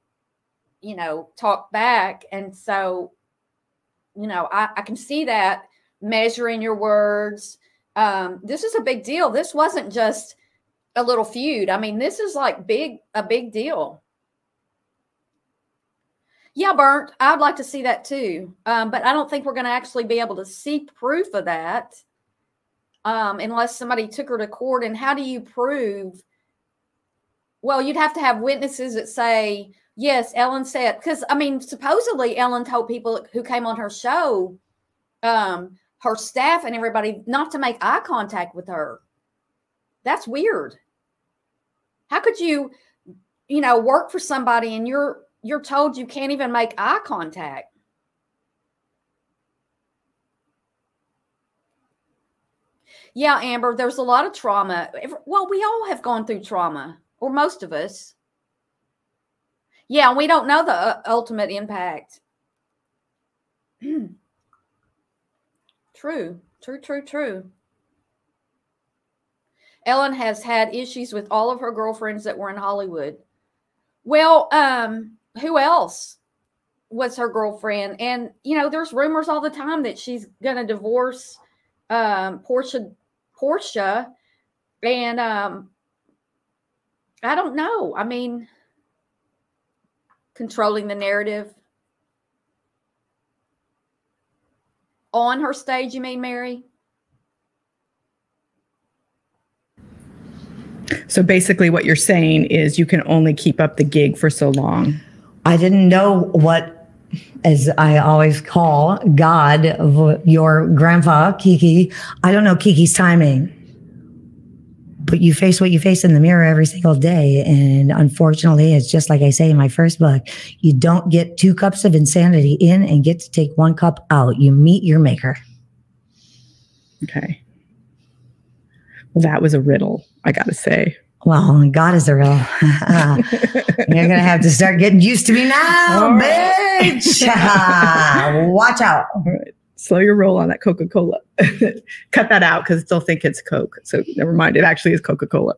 talked back. And so, I can see that, measuring your words. This is a big deal. This wasn't just a little feud. I mean, this is like a big deal. Yeah, Burnt, I'd like to see that too. But I don't think we're going to actually be able to see proof of that. Unless somebody took her to court. And how do you prove? Well, you'd have to have witnesses that say, yes, Ellen said, because, I mean, supposedly Ellen told people who came on her show, her staff and everybody, not to make eye contact with her. That's weird. How could you, work for somebody and you're told you can't even make eye contact? Yeah, Amber, there's a lot of trauma. Well, we all have gone through trauma, or most of us. Yeah, we don't know the ultimate impact. True, true, true, true. Ellen has had issues with all of her girlfriends that were in Hollywood. Well, who else was her girlfriend? And, there's rumors all the time that she's going to divorce Portia, and I don't know. I mean, controlling the narrative on her stage, you mean, Mary? So basically what you're saying is you can only keep up the gig for so long. I didn't know what, as I always call God, your grandpa, Kiki. I don't know Kiki's timing, but you face what you face in the mirror every single day. And unfortunately, it's just like I say in my first book, you don't get 2 cups of insanity in and get to take 1 cup out. You meet your maker. Okay. Well, that was a riddle, I got to say. Well, God is a riddle. You're going to have to start getting used to me now, bitch. Watch out. All right. Slow your roll on that Coca-Cola. Cut that out, because they'll think it's Coke. So never mind. It actually is Coca-Cola.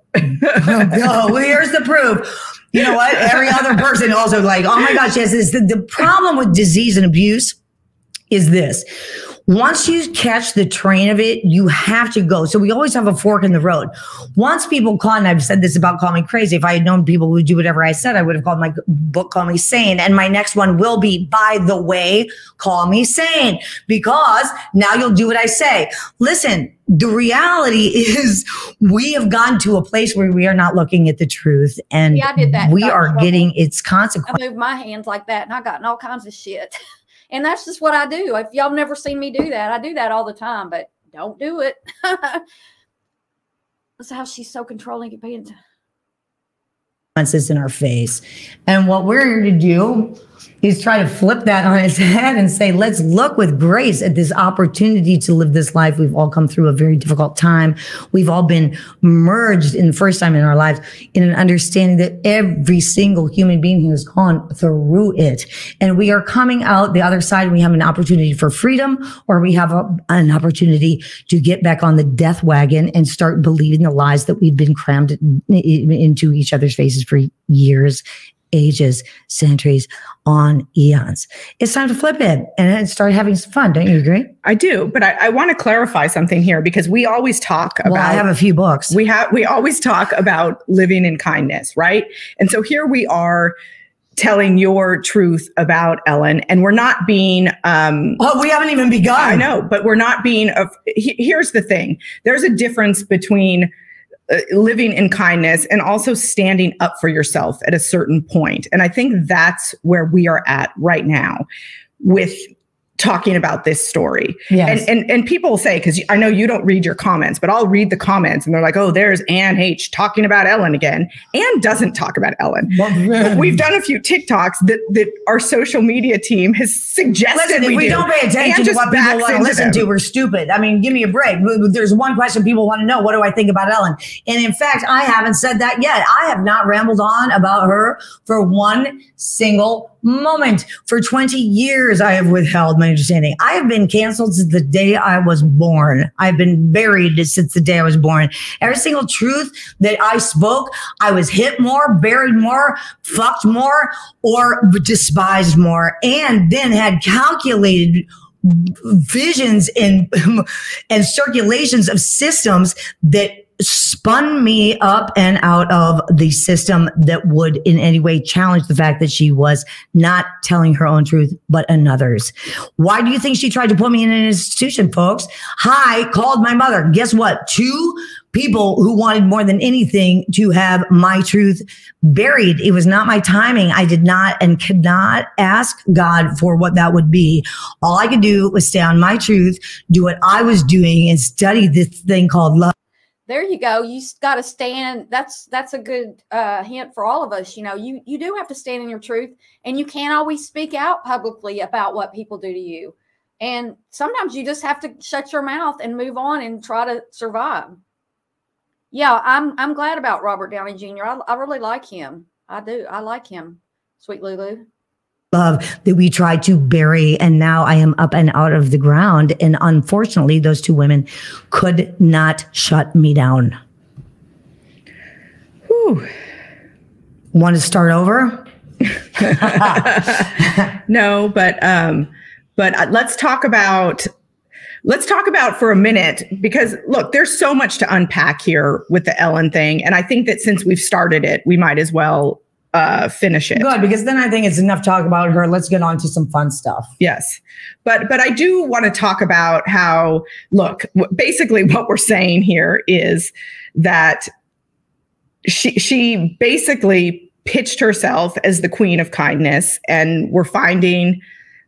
Well, here's the proof. You know what? Every other person also like, oh my gosh, yes. The problem with disease and abuse is this. Once you catch the train of it, you have to go. So we always have a fork in the road. Once people call, and I've said this about Call Me Crazy, if I had known people would do whatever I said, I would have called my book Call Me Sane. And my next one will be, by the way, Call Me Sane, because now you'll do what I say. Listen, the reality is we have gotten to a place where we are not looking at the truth, and yeah, I did that. We are getting its consequences. I moved my hands like that and I got in all kinds of shit. And that's just what I do. If y'all never seen me do that, I do that all the time, but don't do it. That's how she's so controlling and in our face. And what we're here to do is try to flip that on its head and say, let's look with grace at this opportunity to live this life. We've all come through a very difficult time. We've all been merged in the first time in our lives in an understanding that every single human being has gone through it. And we are coming out the other side. We have an opportunity for freedom, or we have an opportunity to get back on the death wagon and start believing the lies that we've been crammed into each other's faces for years, ages, centuries, on eons. It's time to flip it and start having some fun. Don't you agree? I do, but I want to clarify something here, because we always talk about, well, I have a few books. We always talk about living in kindness, right? And so here we are telling your truth about Ellen, and we're not being, we haven't even begun. I know, but we're not being, here's the thing. There's a difference between living in kindness and also standing up for yourself at a certain point. And I think that's where we are at right now with talking about this story. Yes. And people say, because I know you don't read your comments, but I'll read the comments and they're like, oh, there's Anne Heche talking about Ellen again. Anne doesn't talk about Ellen. Well, we've done a few TikToks that our social media team has suggested. Listen, if we don't pay attention to what people want to listen to, we're stupid. I mean, give me a break. There's one question people want to know. What do I think about Ellen? And in fact, I haven't said that yet. I have not rambled on about her for one single moment. For 20 years, I have withheld my understanding. I have been canceled since the day I was born. I've been buried since the day I was born. Every single truth that I spoke, I was hit more, buried more, fucked more, or despised more, and then had calculated visions and circulations of systems that spun me up and out of the system that would in any way challenge the fact that she was not telling her own truth, but another's. Why do you think she tried to put me in an institution, folks? Hi, called my mother. Guess what? Two people who wanted more than anything to have my truth buried. It was not my timing. I did not and could not ask God for what that would be. All I could do was stay on my truth, do what I was doing, and study this thing called love. There you go. You got to stand. That's a good hint for all of us. You know, you do have to stand in your truth, and you can't always speak out publicly about what people do to you. And sometimes you just have to shut your mouth and move on and try to survive. Yeah, I'm glad about Robert Downey Jr. I really like him. I do. I like him. Sweet Lulu. Love that we tried to bury, and now I am up and out of the ground. And unfortunately, those two women could not shut me down. Whew. Want to start over? No, but let's talk about for a minute, because look, there's so much to unpack here with the Ellen thing, and I think that since we've started it, we might as well finish it. Good, because then I think it's enough talk about her. Let's get on to some fun stuff. Yes. But I do want to talk about how, look, basically what we're saying here is that she basically pitched herself as the queen of kindness, and we're finding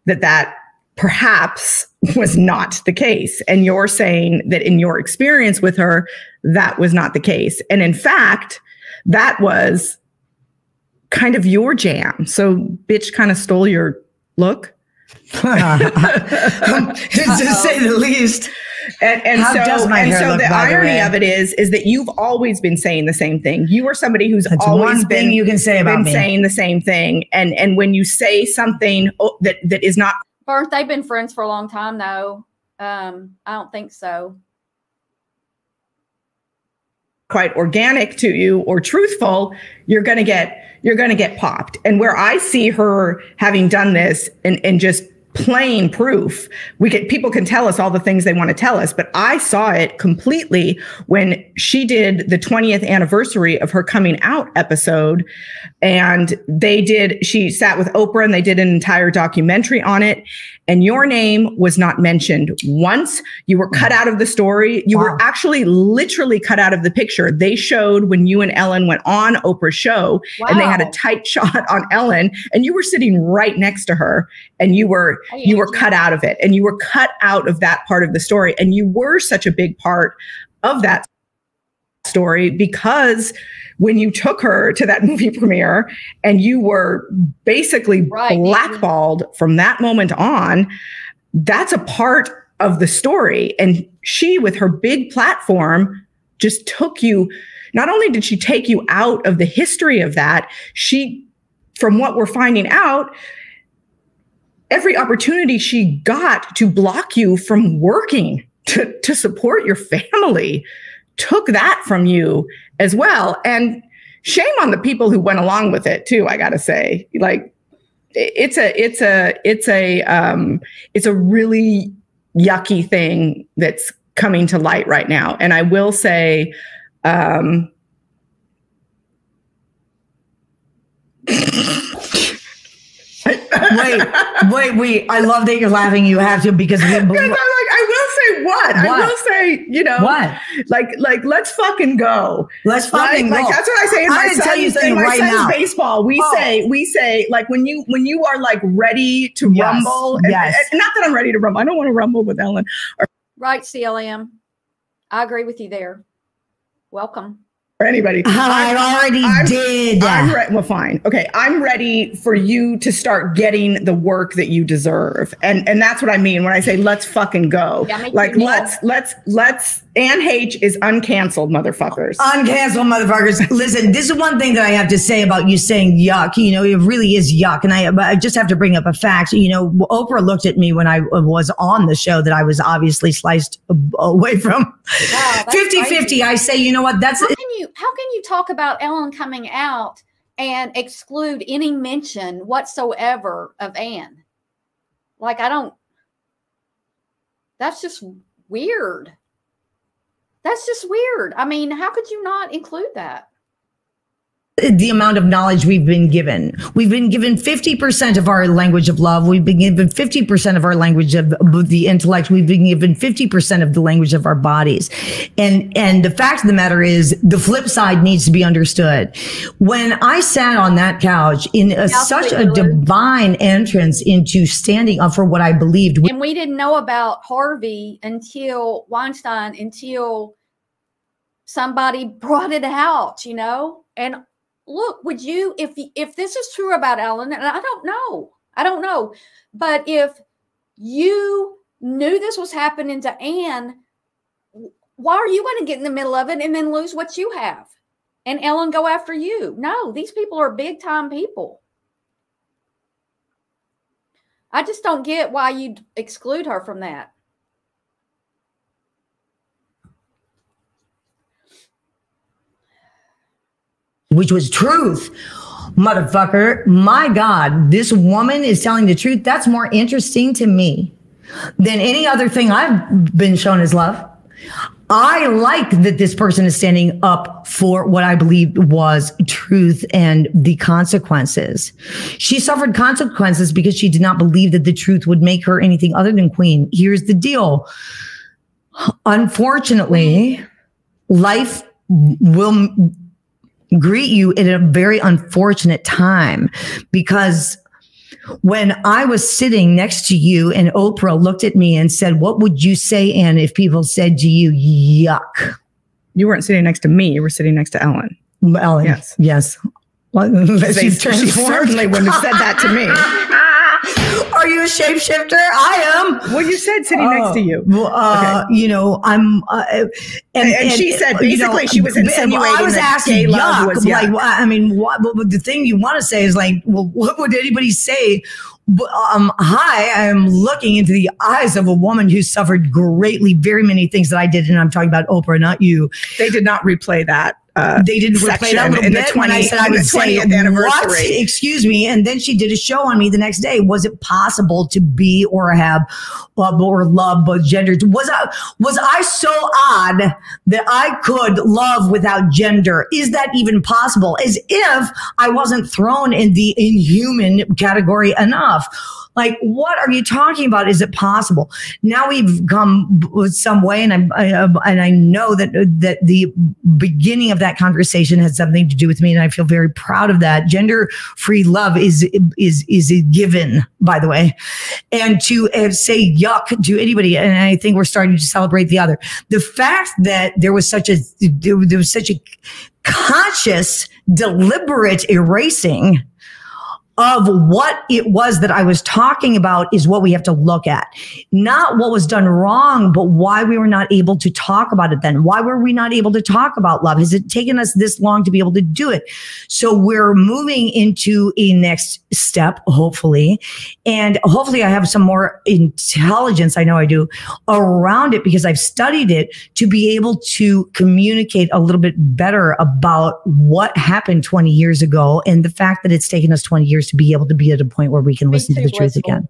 that perhaps was not the case. And you're saying that in your experience with her, that was not the case. And in fact, that was kind of your jam. So bitch kind of stole your look. To say the least. And so the irony of it is that you've always been saying the same thing. You are somebody who's always been saying the same thing. And when you say something that is not. Birth, they've been friends for a long time though. I don't think so. Quite organic to you or truthful, you're going to get popped. And where I see her having done this and just plain proof, people can tell us all the things they want to tell us, but I saw it completely when she did the 20th anniversary of her coming out episode, and she sat with Oprah and they did an entire documentary on it, and your name was not mentioned once. You were cut out of the story. You were actually literally cut out of the picture. They showed when you and Ellen went on Oprah's show, and they had a tight shot on Ellen, and you were sitting right next to her, and you were cut out of it, and you were cut out of that part of the story. And you were such a big part of that story because when you took her to that movie premiere and you were basically blackballed from that moment on, that's a part of the story. And she, with her big platform, just took you, not only did she take you out of the history of that, she, from what we're finding out, every opportunity she got to block you from working to support your family took that from you as well. And shame on the people who went along with it too, I gotta say. Like, it's a really yucky thing that's coming to light right now. And I will say, wait. I love that you're laughing. You have to, because I'm like, I will say, you know, what? Like, let's fucking go. Let's fucking go. Like, that's what I say. In my son's baseball, we say, like, when you are like ready to rumble. And not that I'm ready to rumble. I don't want to rumble with Ellen. Right, CLM. I agree with you there. Welcome. Or anybody. I already did. Well, fine. Okay. I'm ready for you to start getting the work that you deserve. And that's what I mean when I say let's fucking go. Yeah, like let's Anne Heche is uncanceled, motherfuckers. Uncanceled, motherfuckers. Listen, this is one thing that I have to say about you saying yuck. You know, it really is yuck. And I just have to bring up a fact. You know, Oprah looked at me when I was on the show that I was obviously sliced away from. 50-50. I say, you know what? That's it. How can you talk about Ellen coming out and exclude any mention whatsoever of Anne? Like, I don't, that's just weird. That's just weird. I mean, how could you not include that? The amount of knowledge we've been given. We've been given 50% of our language of love. We've been given 50% of our language of the intellect. We've been given 50% of the language of our bodies. And the fact of the matter is the flip side needs to be understood. When I sat on that couch in such a divine entrance into standing up for what I believed. And we didn't know about Harvey until Weinstein, until somebody brought it out, you know, and look, would you, if this is true about Ellen, and I don't know, but if you knew this was happening to Anne, why are you going to get in the middle of it and then lose what you have and Ellen go after you? No, these people are big time people. I just don't get why you'd exclude her from that. Which was truth, motherfucker. My God, this woman is telling the truth. That's more interesting to me than any other thing I've been shown as love. I like that this person is standing up for what I believe was truth and the consequences. She suffered consequences because she did not believe that the truth would make her anything other than queen. Here's the deal. Unfortunately, life will greet you in a very unfortunate time, because when I was sitting next to you and Oprah looked at me and said, what would you say, Anne, if people said to you, yuck? You weren't sitting next to me. You were sitting next to Ellen. Ellen, yes. Yes. Well, she certainly wouldn't have said that to me. Are you a shapeshifter? I am. Well, you said sitting next to you. Okay. You know, I'm. And she said basically, you know, she was insinuating. Well, I was asking, yuck. Like, well, I mean, what, the thing you want to say is like, well, what would anybody say? Hi, I am looking into the eyes of a woman who suffered greatly, very many things that I did, and I'm talking about Oprah, not you. They did not replay that. They didn't replay that little bit when I said I would say, what? Excuse me. And then she did a show on me the next day. Was it possible to be or have or love both genders? Was I so odd that I could love without gender? Is that even possible? As if I wasn't thrown in the inhuman category enough. Like, what are you talking about? Is it possible? Now we've come some way, and I know that the beginning of that conversation had something to do with me, and I feel very proud of that. Gender-free love is a given, by the way. And to say yuck to anybody, and I think we're starting to celebrate the other. The fact that there was such a conscious, deliberate erasing of what it was that I was talking about is what we have to look at. Not what was done wrong, but why we were not able to talk about it then. Why were we not able to talk about love? Has it taken us this long to be able to do it? So we're moving into a next step, hopefully. And hopefully I have some more intelligence, I know I do, around it because I've studied it to be able to communicate a little bit better about what happened 20 years ago and the fact that it's taken us 20 years to be able to be at a point where we can listen to the truth again.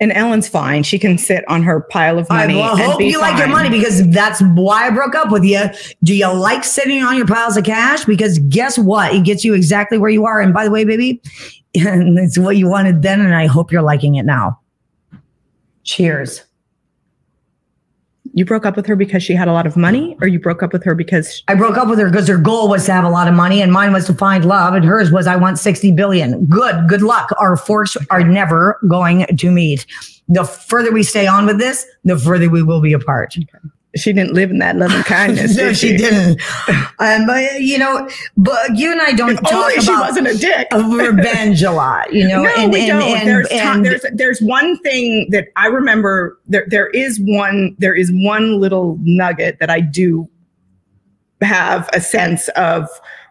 And Ellen's fine. She can sit on her pile of money. I hope you like your money, because that's why I broke up with you. Do you like sitting on your piles of cash? Because guess what? It gets you exactly where you are. And by the way, baby, it's what you wanted then, and I hope you're liking it now. Cheers. You broke up with her because she had a lot of money, or you broke up with her because... I broke up with her because her goal was to have a lot of money, and mine was to find love, and hers was, I want 60 billion. Good luck. Our forks are never going to meet. The further we stay on with this, the further we will be apart. Okay. She didn't live in that love and kindness. No, she didn't. But, you you and I don't talk only about she wasn't a dick. Revenge a lot, you know. No, we don't. There's one thing that I remember. There is one little nugget that I do have a sense of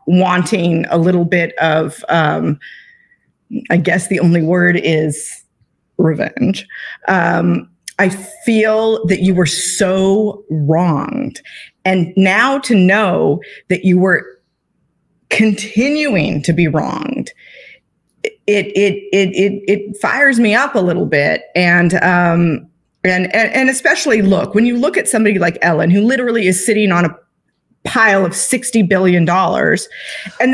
wanting a little bit of. I guess the only word is revenge. I feel that you were so wronged. And now to know that you were continuing to be wronged, it fires me up a little bit. And, and especially look, when you look at somebody like Ellen, who literally is sitting on a pile of $60 billion and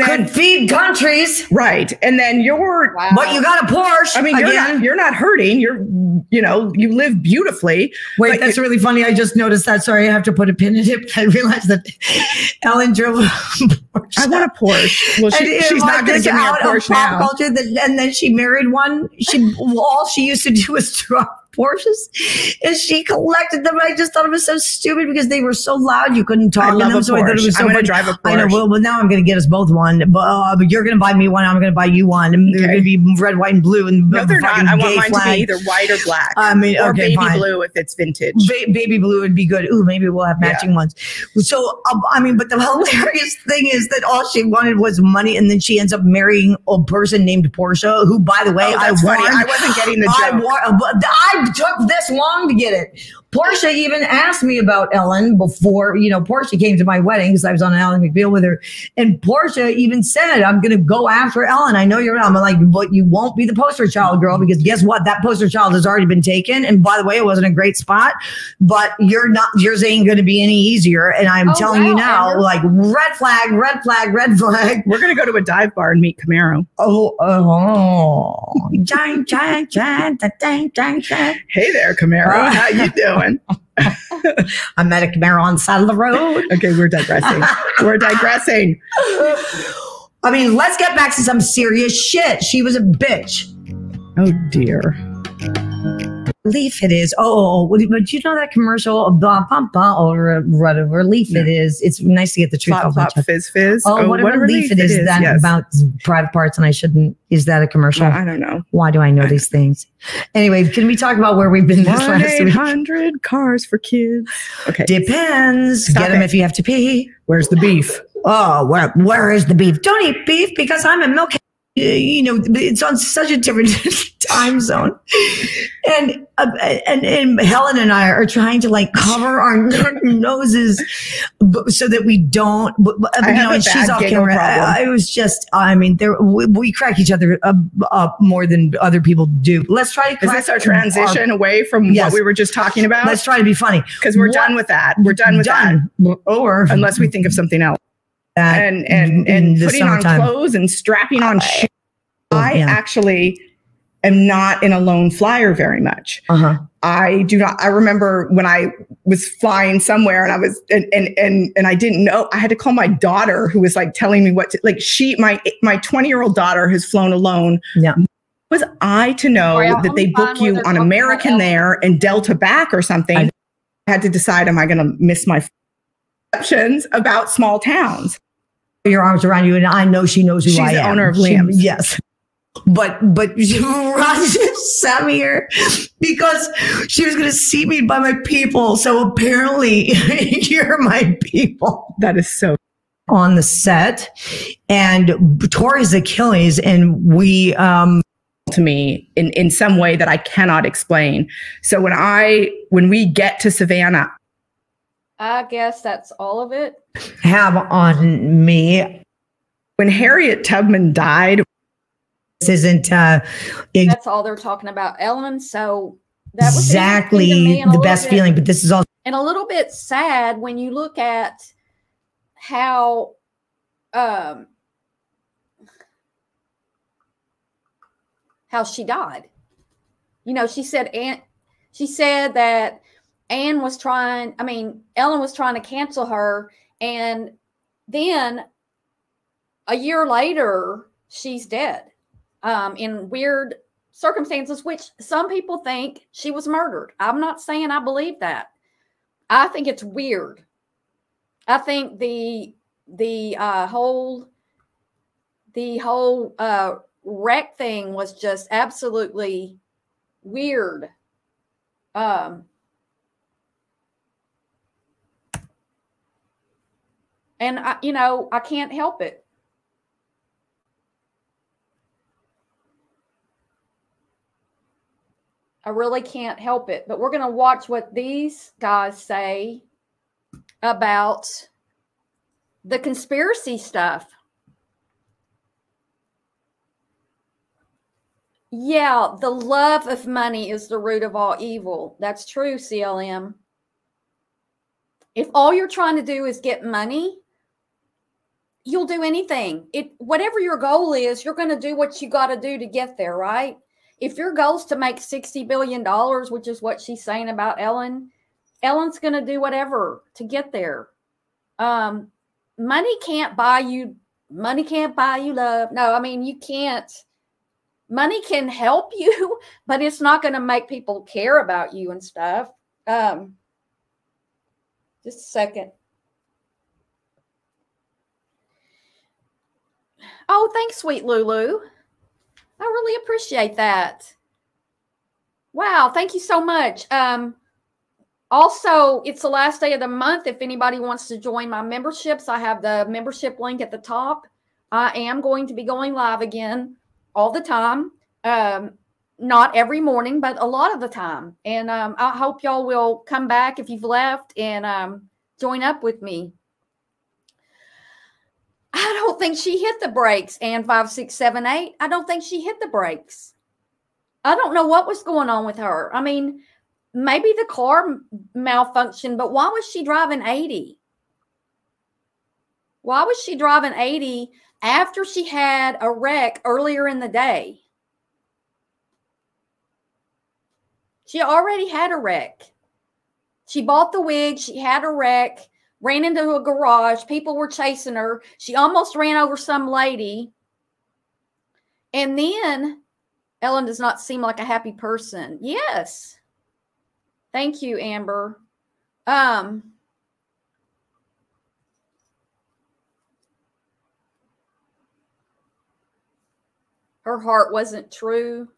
then could feed countries. Right. And then you're, wow. But you got a Porsche. I mean, you're not hurting. You live beautifully. Wait, that's really funny. I just noticed that. Sorry, I have to put a pin in it. I realized that Ellen drove a Porsche. I want a Porsche. Well, she's not going to give me a Porsche now. Culture that, and then she married one. All she used to do was drive Porsches, and she collected them. I just thought it was so stupid because they were so loud you couldn't talk. I thought it was so funny. I'm going to drive a Porsche. I know. Well, now I'm going to get us both one. But you're going to buy me one. I'm going to buy you one. And they're going to be red, white, and blue. And no, they're not. I want mine to be either white or black. I mean, or okay, baby fine. Blue if it's vintage. Baby blue would be good. Ooh, maybe we'll have matching ones. So but the hilarious thing is that all she wanted was money, and then she ends up marrying a person named Portia, who, by the way, I wasn't getting the joke. I took this long to get it. Portia even asked me about Ellen before, Portia came to my wedding because I was on an Ellen McBeal with her. And Portia even said, I'm going to go after Ellen. I know you're not. I'm like, but you won't be the poster child girl, because guess what? That poster child has already been taken. And by the way, it wasn't a great spot, but yours ain't going to be any easier. And I'm telling you now, like, red flag, red flag, red flag. We're going to go to a dive bar and meet Camaro. Oh. Hey there, Camaro. How you doing? I met a Camaro on the side of the road. Okay, we're digressing. We're digressing. I mean, let's get back to some serious shit. She was a bitch. Oh, dear. Relief it is. But you know that commercial, blah, blah, blah, or whatever relief it is. It's nice to get the truth. Plop, plop, fizz, fizz. What a relief it is. That about private parts, and I shouldn't. Is that a commercial? I don't know. Why do I know these things? Anyway, can we talk about where we've been this last week? 1-800 cars for kids. Okay. Depends. Stop get them if you have to pee. Where's the beef? Oh, where is the beef? Don't eat beef because I'm a milk. It's on such a different time zone, and Helen and I are trying to like cover our noses so that we don't. And she's off camera. It was just, we crack each other up more than other people do. Let's try to. Is this our transition away from what we were just talking about? Let's try to be funny because we're done with that. We're done with that. Or unless we think of something else. And putting on clothes and strapping on shoes. I actually am not in a lone flyer very much. Uh-huh. I do not. I remember when I was flying somewhere and I was and I didn't know. I had to call my daughter, who was like telling me what to, like my 20-year-old daughter has flown alone. Yeah. Was I to know that they book you on American there and Delta back or something? I had to decide, am I going to miss my options about small towns? Your arms around you, and I know she knows who I am. She's the owner of Lambs. Yes. But Rosie sent me here because she was going to see me by my people. So apparently you're my people. That is so on the set. And Tori's Achilles, and we to me in some way that I cannot explain. So when we get to Savannah, I guess that's all of it. Have on me. When Harriet Tubman died. This isn't that's all they're talking about, Ellen. So that was exactly the best feeling, but this is all and a little bit sad when you look at how she died. You know, she said that Anne was trying, I mean, Ellen was trying to cancel her, and then a year later she's dead. In weird circumstances, which some people think she was murdered. I'm not saying I believe that. I think it's weird. I think the whole wreck thing was just absolutely weird. And I can't help it. I really can't help it, but we're going to watch what these guys say about the conspiracy stuff. Yeah, the love of money is the root of all evil. That's true, CLM. If all you're trying to do is get money, you'll do anything. Whatever your goal is, you're going to do what you got to do to get there, right? If your goal is to make $60 billion, which is what she's saying about Ellen, Ellen's going to do whatever to get there. Money can't buy you love. No, I mean, you can't. Money can help you, but it's not going to make people care about you and stuff. Just a second. Oh, thanks, sweet Lulu. I really appreciate that. Wow. Thank you so much. Also, it's the last day of the month. If anybody wants to join my memberships, I have the membership link at the top. I am going to be going live again all the time. Not every morning, but a lot of the time. And I hope y'all will come back if you've left and join up with me. I don't think she hit the brakes, and 5678. I don't think she hit the brakes. I don't know what was going on with her. I mean, maybe the car malfunctioned, but why was she driving 80? Why was she driving 80 after she had a wreck earlier in the day? She already had a wreck. She bought the wig. She had a wreck. Ran into a garage. People were chasing her. She almost ran over some lady. And then Ellen does not seem like a happy person. Yes. Thank you, Amber. Her heart wasn't true.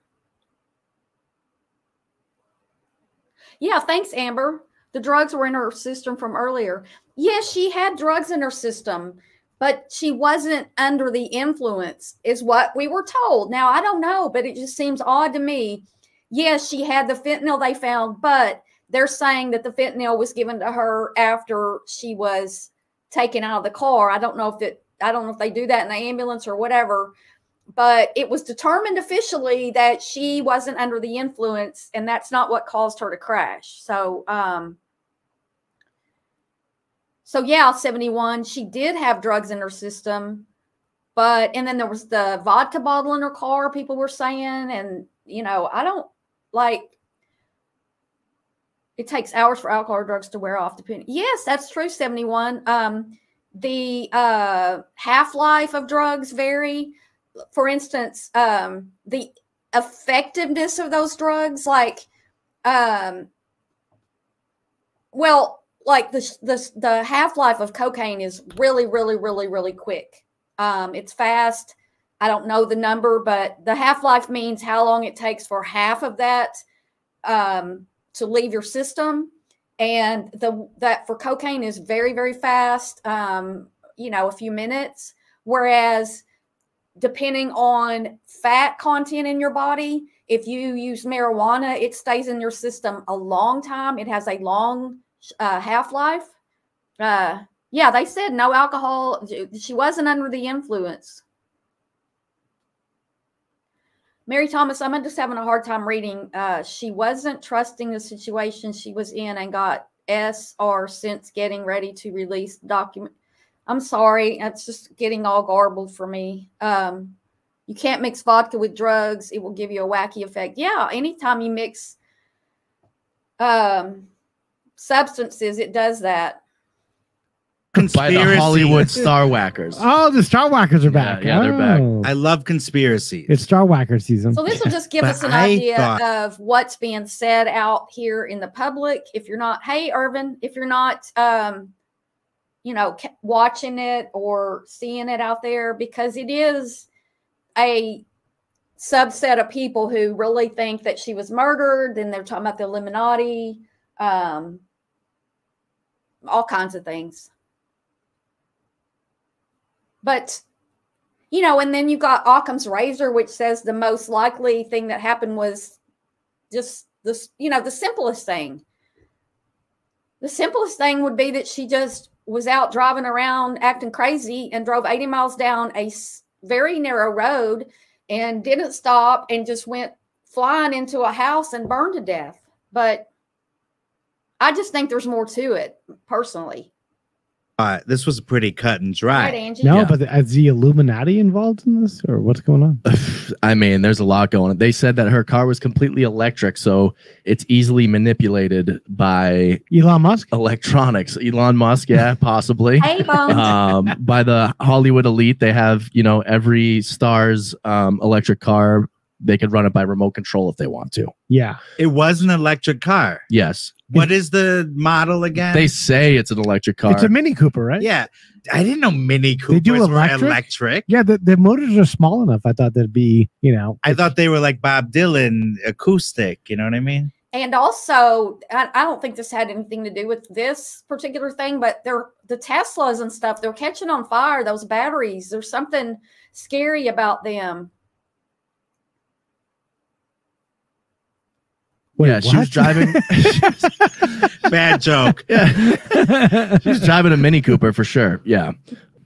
Yeah, thanks, Amber. The drugs were in her system from earlier. Yes, she had drugs in her system, but she wasn't under the influence is what we were told. Now, I don't know, but it just seems odd to me. Yes, she had the fentanyl they found, but they're saying that the fentanyl was given to her after she was taken out of the car. I don't know if they do that in the ambulance or whatever, but it was determined officially that she wasn't under the influence, and that's not what caused her to crash. So, yeah, 71, she did have drugs in her system, and then there was the vodka bottle in her car, people were saying, and you know, I don't like, it takes hours for alcohol or drugs to wear off. Depending. Yes, that's true. 71. The half-life of drugs vary. For instance, the effectiveness of those drugs, like, well, like the half-life of cocaine is really, really, really, really quick. It's fast. I don't know the number, but the half-life means how long it takes for half of that to leave your system. And that for cocaine is very, very fast, you know, a few minutes. Whereas depending on fat content in your body, if you use marijuana, it stays in your system a long time. It has a long half-life. Yeah, they said no alcohol. She wasn't under the influence. Mary Thomas, I'm just having a hard time reading. She wasn't trusting the situation she was in and got SR since getting ready to release document. I'm sorry. It's just getting all garbled for me. You can't mix vodka with drugs. It will give you a wacky effect. Yeah, anytime you mix substances, it does that. Conspiracy. By the Hollywood Star Whackers. Oh, the Star Whackers are back. Yeah, they're back. I love conspiracy. It's Star Whacker season. So this will just give us an idea of what's being said out here in the public. If you're not, hey, Irvin, if you're not, you know, watching it or seeing it out there, because it is a subset of people who really think that she was murdered. Then they're talking about the Illuminati, all kinds of things. But, you know, and then you got Occam's razor, which says the most likely thing that happened was just this, you know, the simplest thing. The simplest thing would be that she just was out driving around acting crazy and drove 80 miles down a very narrow road and didn't stop and just went flying into a house and burned to death. But I just think there's more to it personally. This was pretty cut and dry. Right, Angie? No, yeah. But is the Illuminati involved in this, or what's going on? I mean, there's a lot going on. They said that her car was completely electric, so it's easily manipulated by Elon Musk. Electronics, Elon Musk, yeah, possibly. Hey, by the Hollywood elite, they have, you know, every star's electric car. They could run it by remote control if they want to. Yeah. It was an electric car. Yes. What is the model again? They say it's an electric car. It's a Mini Cooper, right? Yeah. I didn't know Mini Coopers were electric. Yeah, the motors are small enough. I thought they'd be, you know. I thought they were like Bob Dylan acoustic. You know what I mean? And also, I don't think this had anything to do with this particular thing, but the Teslas and stuff, they're catching on fire, those batteries. There's something scary about them. Wait, yeah, what? She was driving. Bad joke. Yeah. She was driving a Mini Cooper for sure. Yeah.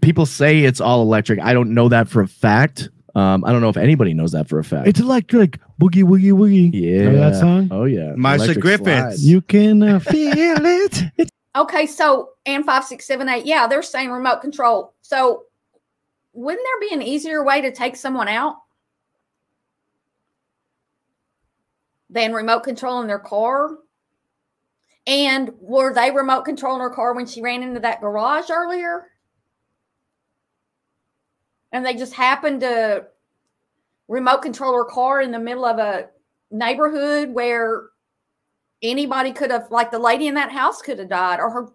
People say it's all electric. I don't know that for a fact. I don't know if anybody knows that for a fact. It's electric. Boogie, woogie, woogie. Yeah. Remember that song? Oh, yeah. Marsha Griffiths. You can feel it. It's okay. So, and 5678. Yeah, they're saying remote control. So, wouldn't there be an easier way to take someone out than remote controlling their car? And were they remote controlling her car when she ran into that garage earlier? And they just happened to remote control her car in the middle of a neighborhood where anybody could have, like the lady in that house could have died, or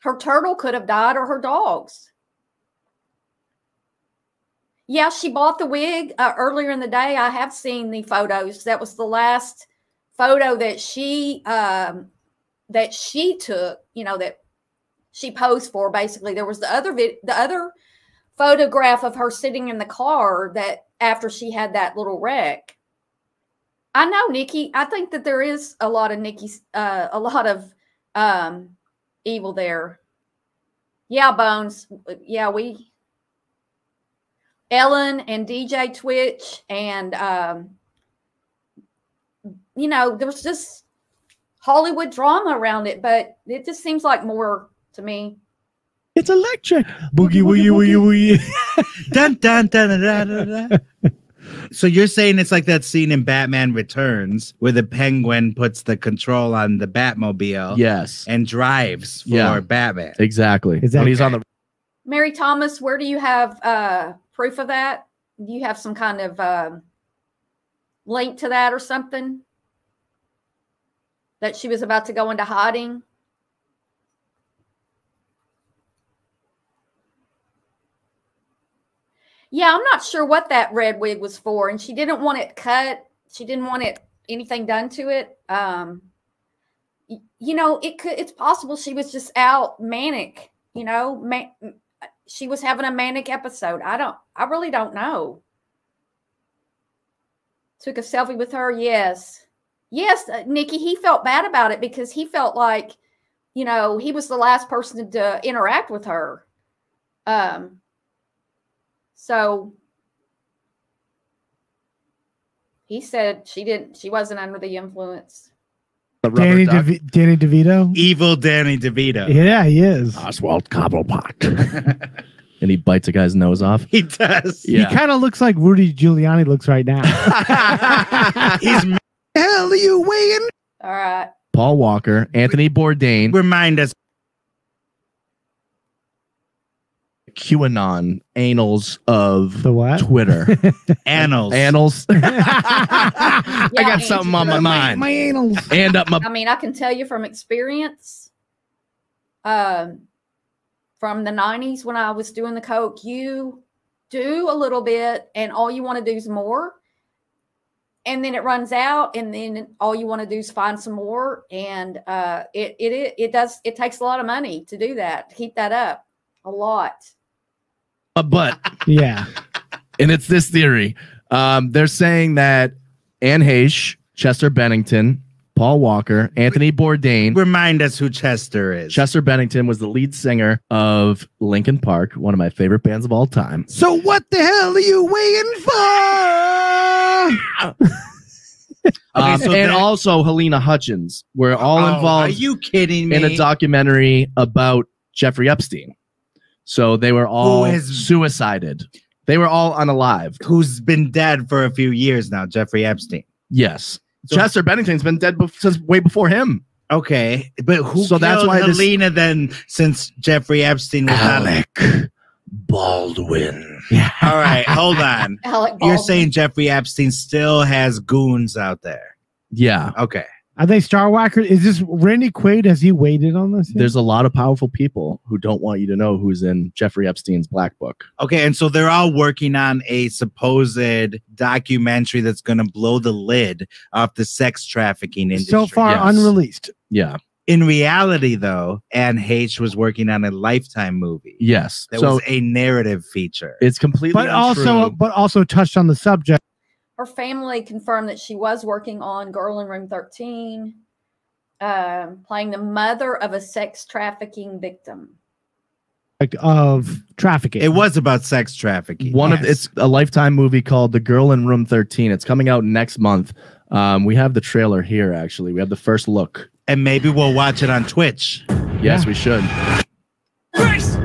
her turtle could have died, or her dogs. Yeah, she bought the wig earlier in the day. I have seen the photos. That was the last photo that she took, you know, that she posed for, basically. There was the other photograph of her sitting in the car that after she had that little wreck. I know, Nikki. I think that there is a lot of Nikki's, a lot of evil there. Yeah, Bones. Yeah, we... Ellen and DJ Twitch and, you know, there was just Hollywood drama around it, but it just seems like more to me. It's electric. Boogie, woogie, woogie, woogie. Dun, dun, dun, dun, dun, dun. So you're saying it's like that scene in Batman Returns where the Penguin puts the control on the Batmobile. Yes. And drives for Batman. Exactly. Exactly. When he's on the Mary Thomas, where do you have proof of that? Do you have some kind of link to that or something? That she was about to go into hiding? Yeah, I'm not sure what that red wig was for. And she didn't want it cut. She didn't want it anything done to it. You know, it's possible she was just out manic. You know, she was having a manic episode. I really don't know. Took a selfie with her. Yes. Yes, Nikki, he felt bad about it because he felt like, you know, he was the last person to interact with her. So he said she wasn't under the influence. Danny DeVito? Evil Danny DeVito. Yeah, he is. Oswald Cobblepot. And he bites a guy's nose off. He does. Yeah. He kind of looks like Rudy Giuliani looks right now. He's mad. Hell are you weighing? All right. Paul Walker, Anthony Bourdain. Remind us. QAnon annals of the what? Twitter. Annals. Annals. I got something on my mind. My annals. And up my. I mean, I can tell you from experience, from the 90s when I was doing the coke, you do a little bit and all you want to do is more. And then it runs out and then all you want to do is find some more. And it takes a lot of money to do that, to keep that up. A lot. But yeah, and it's this theory. They're saying that Anne Heche, Chester Bennington, Paul Walker, Anthony Bourdain. Remind us who Chester is. Chester Bennington was the lead singer of Linkin Park, one of my favorite bands of all time. So what the hell are you waiting for? Okay, so and also Halyna Hutchins were all involved. Are you kidding me? In a documentary about Jeffrey Epstein. So they were all suicided. They were all unalive. Who's been dead for a few years now, Jeffrey Epstein. Yes. So Chester Bennington's been dead since way before him. Okay. But who so killed that's why Halyna then since Jeffrey Epstein was Alec Baldwin. Yeah. All right. Hold on. Alec Baldwin. You're saying Jeffrey Epstein still has goons out there. Yeah. Okay. Are they Star Walker? Is this Randy Quaid? Has he weighed in on this? There's a lot of powerful people who don't want you to know who's in Jeffrey Epstein's black book. Okay, and so they're all working on a supposed documentary that's going to blow the lid off the sex trafficking industry. So far, yes. Unreleased. Yeah. In reality, though, Anne Heche was working on a Lifetime movie. Yes. That was a narrative feature. It's completely but also touched on the subject. Her family confirmed that she was working on Girl in Room 13, playing the mother of a sex trafficking victim. Of trafficking. It was about sex trafficking. It's a Lifetime movie called The Girl in Room 13. It's coming out next month. We have the trailer here, actually. We have the first look. And maybe we'll watch it on Twitch. Yes, we should. Christ!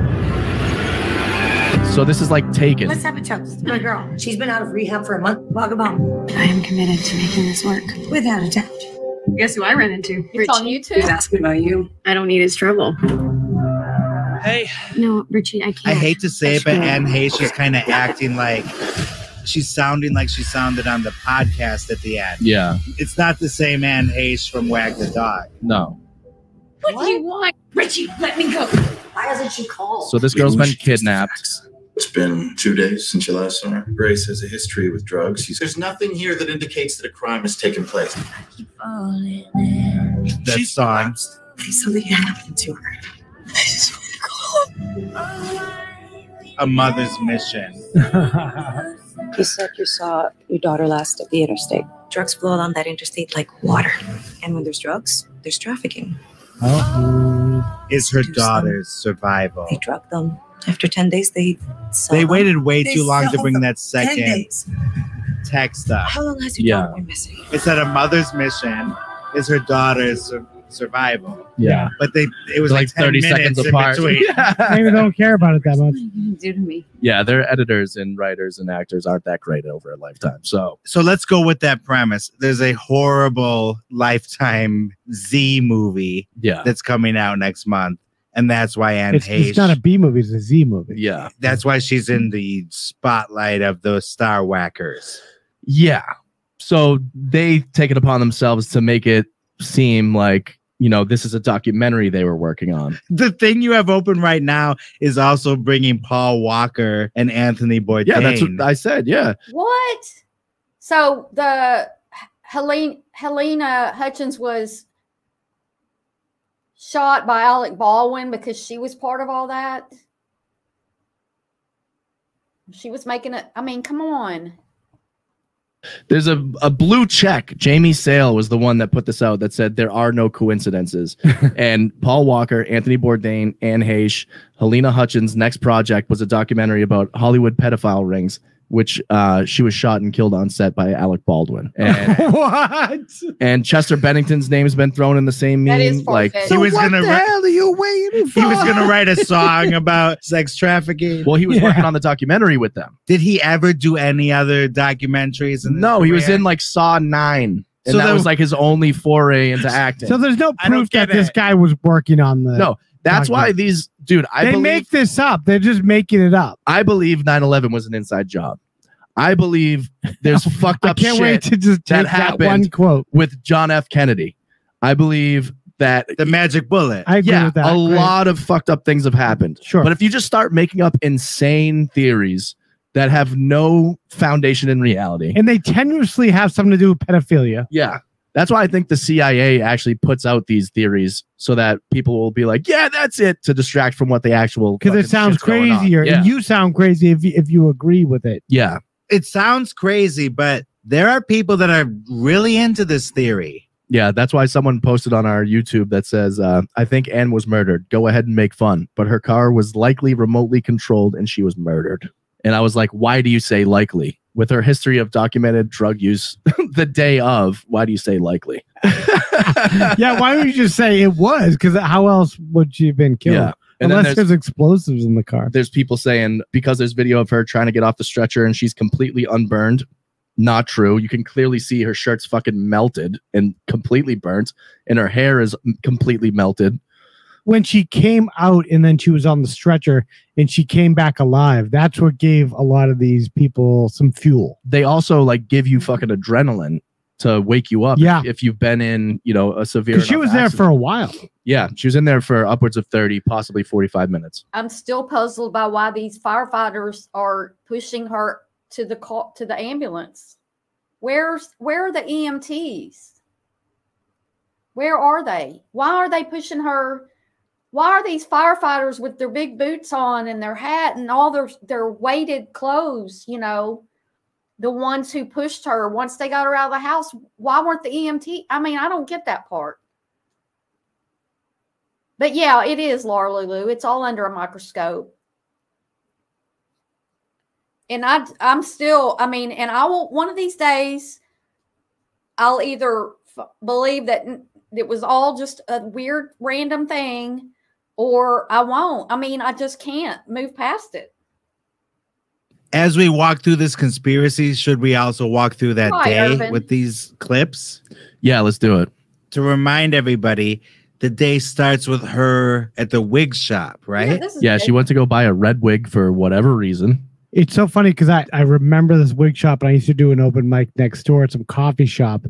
So this is like Taken. Let's have a toast. My girl. She's been out of rehab for a month. Vagabond. I am committed to making this work. Without a doubt. Guess who I ran into? It's Richie. On YouTube. He's asking about you. I don't need his trouble. Hey. No, Richie, I can't. I hate to say it, but Anne Heche is kind of acting like she's sounding like she sounded on the podcast at the end. Yeah. It's not the same Anne Heche from Wag the Dog. No. What do you want? Richie, let me go. Why hasn't she called? So this girl's been kidnapped. It's been 2 days since you last saw her. Grace has a history with drugs. There's nothing here that indicates that a crime has taken place. I keep falling in. That song. Something happened to her. I just want to go. A mother's mission. You said you saw your daughter last at the interstate. Drugs flow along that interstate like water. And when there's drugs, there's trafficking. Oh. Is her daughter's survival. They drugged them. After 10 days, they waited way too long to bring that second text up. How long has your daughter been missing? It said a mother's mission is her daughter's Survival. Yeah. But it was like 30 seconds apart. Yeah. Maybe they don't care about it that much. Do to me. Yeah, their editors and writers and actors aren't that great over a Lifetime. So let's go with that premise. There's a horrible Lifetime Z movie that's coming out next month. And that's why Anne Heche. It's not a B movie, it's a Z movie. Yeah. That's why she's in the spotlight of those star whackers. Yeah. So they take it upon themselves to make it seem like, you know, this is a documentary they were working on. The thing you have open right now is also bringing Paul Walker and Anthony Bourdain. Yeah, that's what I said. Yeah. What? So the Halyna Hutchins was shot by Alec Baldwin because she was part of all that. She was making it. I mean, come on. There's a blue check. Jamie Sale was the one that put this out that said there are no coincidences. And Paul Walker, Anthony Bourdain, Anne Heche, Halyna Hutchins' next project was a documentary about Hollywood pedophile rings, which she was shot and killed on set by Alec Baldwin. And, what? And Chester Bennington's name's been thrown in the same meme. That is like, so what the hell are you waiting for? He was going to write a song about sex trafficking. Well, he was working on the documentary with them. Did he ever do any other documentaries? No, he was in like Saw 9. And so that was like his only foray into acting. So there's no proof that this guy was working on the... No. That's why these, dude, they make this up. They're just making it up. I believe 9/11 was an inside job. I believe there's fucked up shit. I can't wait to just take that one quote with John F. Kennedy. I believe that the magic bullet. I agree with that. A lot of fucked up things have happened. Sure. But if you just start making up insane theories that have no foundation in reality, and they tenuously have something to do with pedophilia. Yeah. That's why I think the CIA actually puts out these theories so that people will be like, yeah, that's it, to distract from what the actual... Because it sounds crazier. Yeah. And you sound crazy if you agree with it. Yeah. It sounds crazy, but there are people that are really into this theory. Yeah, that's why someone posted on our YouTube that says, I think Anne was murdered. Go ahead and make fun. But her car was likely remotely controlled and she was murdered. And I was like, why do you say likely? With her history of documented drug use the day of, why do you say likely? Yeah, why would you just say it was? Because how else would she have been killed? Yeah. Unless there's explosives in the car. There's people saying, because there's video of her trying to get off the stretcher and she's completely unburned. Not true. You can clearly see her shirt's fucking melted and completely burnt. And her hair is completely melted. When she came out and then she was on the stretcher and she came back alive, that's what gave a lot of these people some fuel. They also like give you fucking adrenaline to wake you up. Yeah. If you've been in, you know, a severe accident. She was there for a while. Yeah. She was in there for upwards of 30, possibly 45 minutes. I'm still puzzled by why these firefighters are pushing her to the car, to the ambulance. Where are the EMTs? Where are they? Why are they pushing her? Why are these firefighters with their big boots on and their hat and all their weighted clothes, you know, the ones who pushed her once they got her out of the house? Why weren't the EMT? I mean, I don't get that part. But yeah, it is, Laura Lulu. It's all under a microscope. And I'm still, I mean, and I will, one of these days, I'll either believe that it was all just a weird random thing, or I won't. I mean, I just can't move past it. As we walk through this conspiracy, should we also walk through that day with these clips? Yeah, let's do it. To remind everybody, the day starts with her at the wig shop, right? Yeah, she went to go buy a red wig for whatever reason. It's so funny because I remember this wig shop, and I used to do an open mic next door at some coffee shop.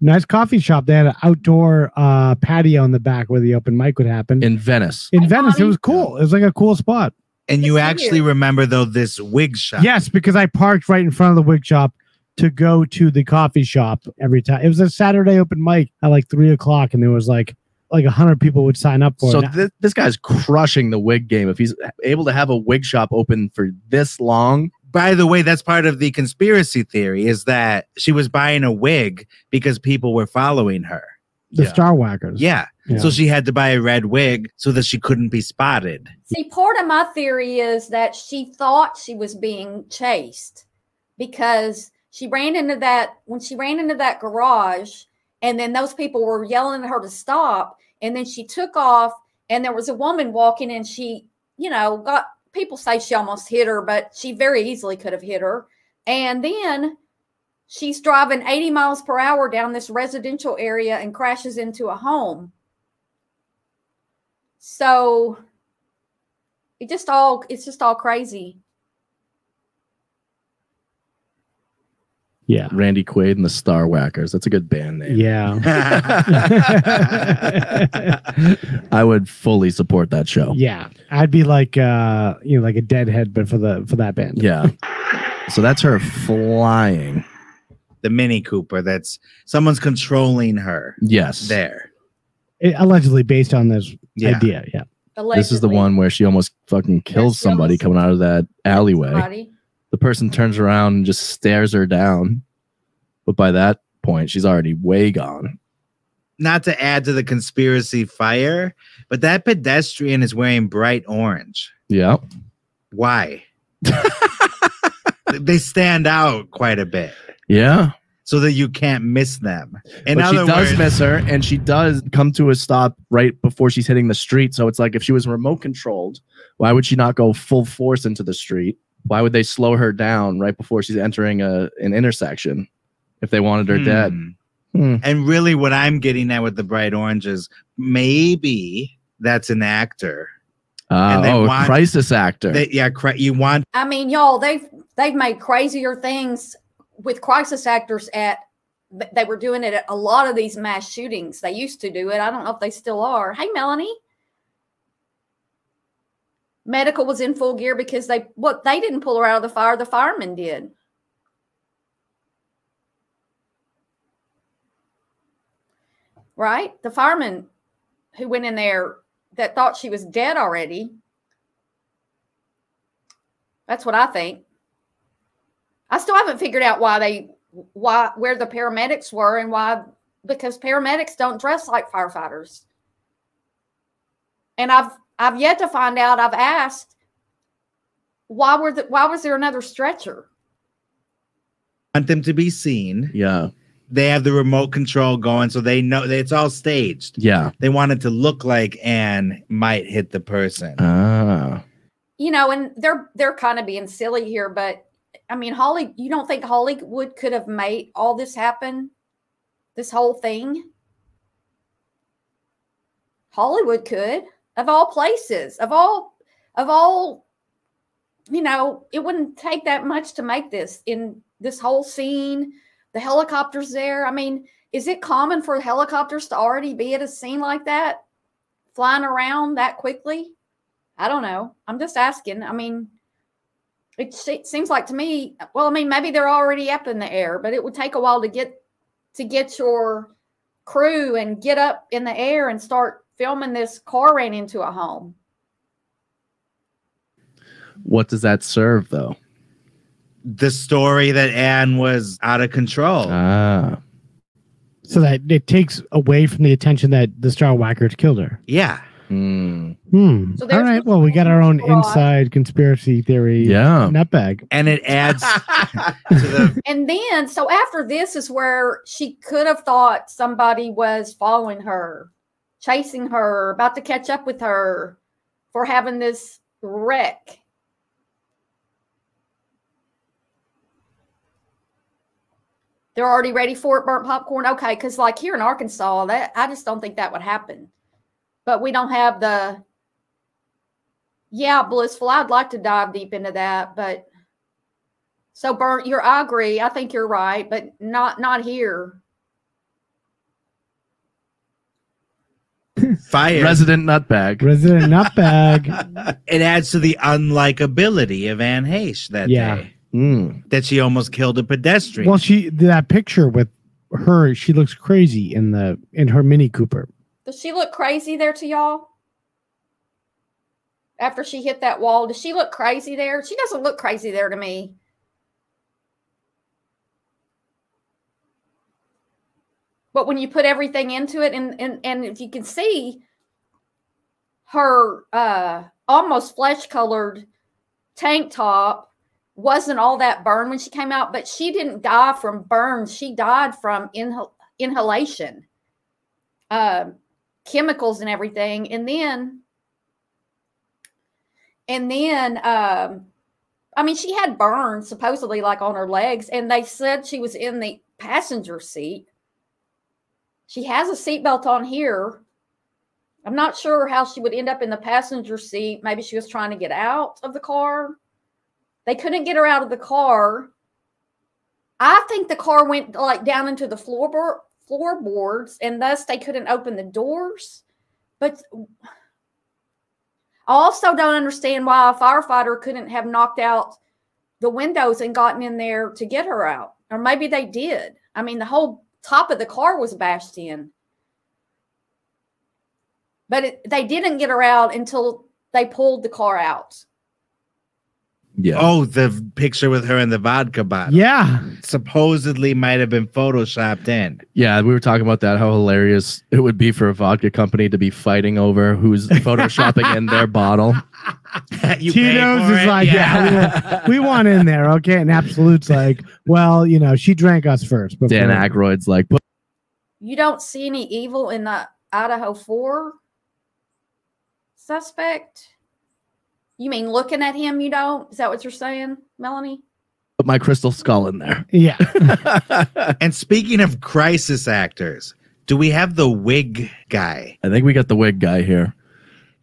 Nice coffee shop. They had an outdoor patio in the back where the open mic would happen. In Venice. In Venice. It was cool. It was like a cool spot. And you actually remember, though, this wig shop. Yes, because I parked right in front of the wig shop to go to the coffee shop every time. It was a Saturday open mic at like 3 o'clock, and there was like 100 people would sign up for it. So this guy's crushing the wig game. If he's able to have a wig shop open for this long... By the way, that's part of the conspiracy theory, is that she was buying a wig because people were following her. The star whackers. Yeah. So she had to buy a red wig so that she couldn't be spotted. See, part of my theory is that she thought she was being chased because she ran into that, when she ran into that garage and then those people were yelling at her to stop And then she took off, and there was a woman walking, and she, you know, got, people say she almost hit her, but she very easily could have hit her. And then she's driving 80 miles per hour down this residential area and crashes into a home. So it just all, it's just all crazy. Yeah. Randy Quaid and the Star Whackers. That's a good band name. Yeah. I would fully support that show. Yeah. I'd be like, you know, like a Deadhead, but for that band. Yeah. So that's her flying. The Mini Cooper. That's someone's controlling her. Yes. There. It, allegedly based on this idea. Yeah. Allegedly. This is the one where she almost fucking kills somebody coming out of that alleyway. Somebody. The person turns around and just stares her down. But by that point, she's already way gone. Not to add to the conspiracy fire, but that pedestrian is wearing bright orange. Yeah. Why? They stand out quite a bit. Yeah. So that you can't miss them. And she does miss her, and she does come to a stop right before she's hitting the street. So it's like, if she was remote controlled, why would she not go full force into the street? Why would they slow her down right before she's entering an intersection if they wanted her dead? Hmm. And really what I'm getting at with the bright orange is maybe that's an actor. A crisis actor. I mean, y'all, they've made crazier things with crisis actors at, they were doing it at a lot of these mass shootings. They used to do it. I don't know if they still are. Hey, Melanie. Medical was in full gear because they didn't pull her out of the fire. The firemen did. Right? The firemen who went in there that thought she was dead already. That's what I think. I still haven't figured out where the paramedics were and why, because paramedics don't dress like firefighters. And I've yet to find out. I've asked, why was there another stretcher? Want them to be seen. Yeah. They have the remote control going, so they know that it's all staged. Yeah. They want it to look like Anne might hit the person. Ah. You know, and they're kind of being silly here, but I mean, you don't think Hollywood could have made all this happen? This whole thing? Hollywood could. Of all places, of all, you know, it wouldn't take that much to make this in this whole scene, the helicopters there. I mean, is it common for helicopters to already be at a scene like that, flying around that quickly? I don't know. I'm just asking. I mean, it seems like to me, well, I mean, maybe they're already up in the air, but it would take a while to get your crew and get up in the air and start filming this. Car ran into a home. What does that serve, though? The story that Anne was out of control. Ah. So that it takes away from the attention that the Star Whackers killed her. Yeah. Mm. Hmm. So all right. Well, we got our own inside conspiracy theory. Yeah. Nutbag. And it adds to the. And then, so after this is where she could have thought somebody was following her, chasing her, about to catch up with her for having this wreck. They're already ready for it, burnt popcorn. Okay, because like here in Arkansas, I just don't think that would happen. But we don't have the, yeah, blissful. I'd like to dive deep into that, but so burnt, I agree. I think you're right, but not here. Fire. Resident nutbag. Resident nutbag. It adds to the unlikability of Anne Heche that day. Mm. That she almost killed a pedestrian. Well, that picture with her, she looks crazy in her Mini Cooper. Does she look crazy there to y'all? After she hit that wall, does she look crazy there? She doesn't look crazy there to me. But when you put everything into it, and if you can see her almost flesh-colored tank top wasn't all that burned when she came out, but she didn't die from burns. She died from inhalation. chemicals and everything. And then, I mean, she had burns supposedly like on her legs, and they said she was in the passenger seat. She has a seatbelt on here. I'm not sure how she would end up in the passenger seat. Maybe she was trying to get out of the car. They couldn't get her out of the car. I think the car went like down into the floorboards, and thus they couldn't open the doors. But I also don't understand why a firefighter couldn't have knocked out the windows and gotten in there to get her out. Or maybe they did. I mean, the whole top of the car was bashed in. But they didn't get her out until they pulled the car out. Yeah. Oh, the picture with her and the vodka bottle. Yeah. Supposedly might have been photoshopped in. Yeah, we were talking about that, how hilarious it would be for a vodka company to be fighting over who's photoshopping in their bottle. Tito's is like, yeah, we want in there, okay? And Absolute's like, well, you know, she drank us first. Before. Dan Aykroyd's like. You don't see any evil in the Idaho 4? Suspect? You mean looking at him, you don't? Is that what you're saying, Melanie? Put my crystal skull in there. Yeah. And speaking of crisis actors, do we have the wig guy? I think we got the wig guy here.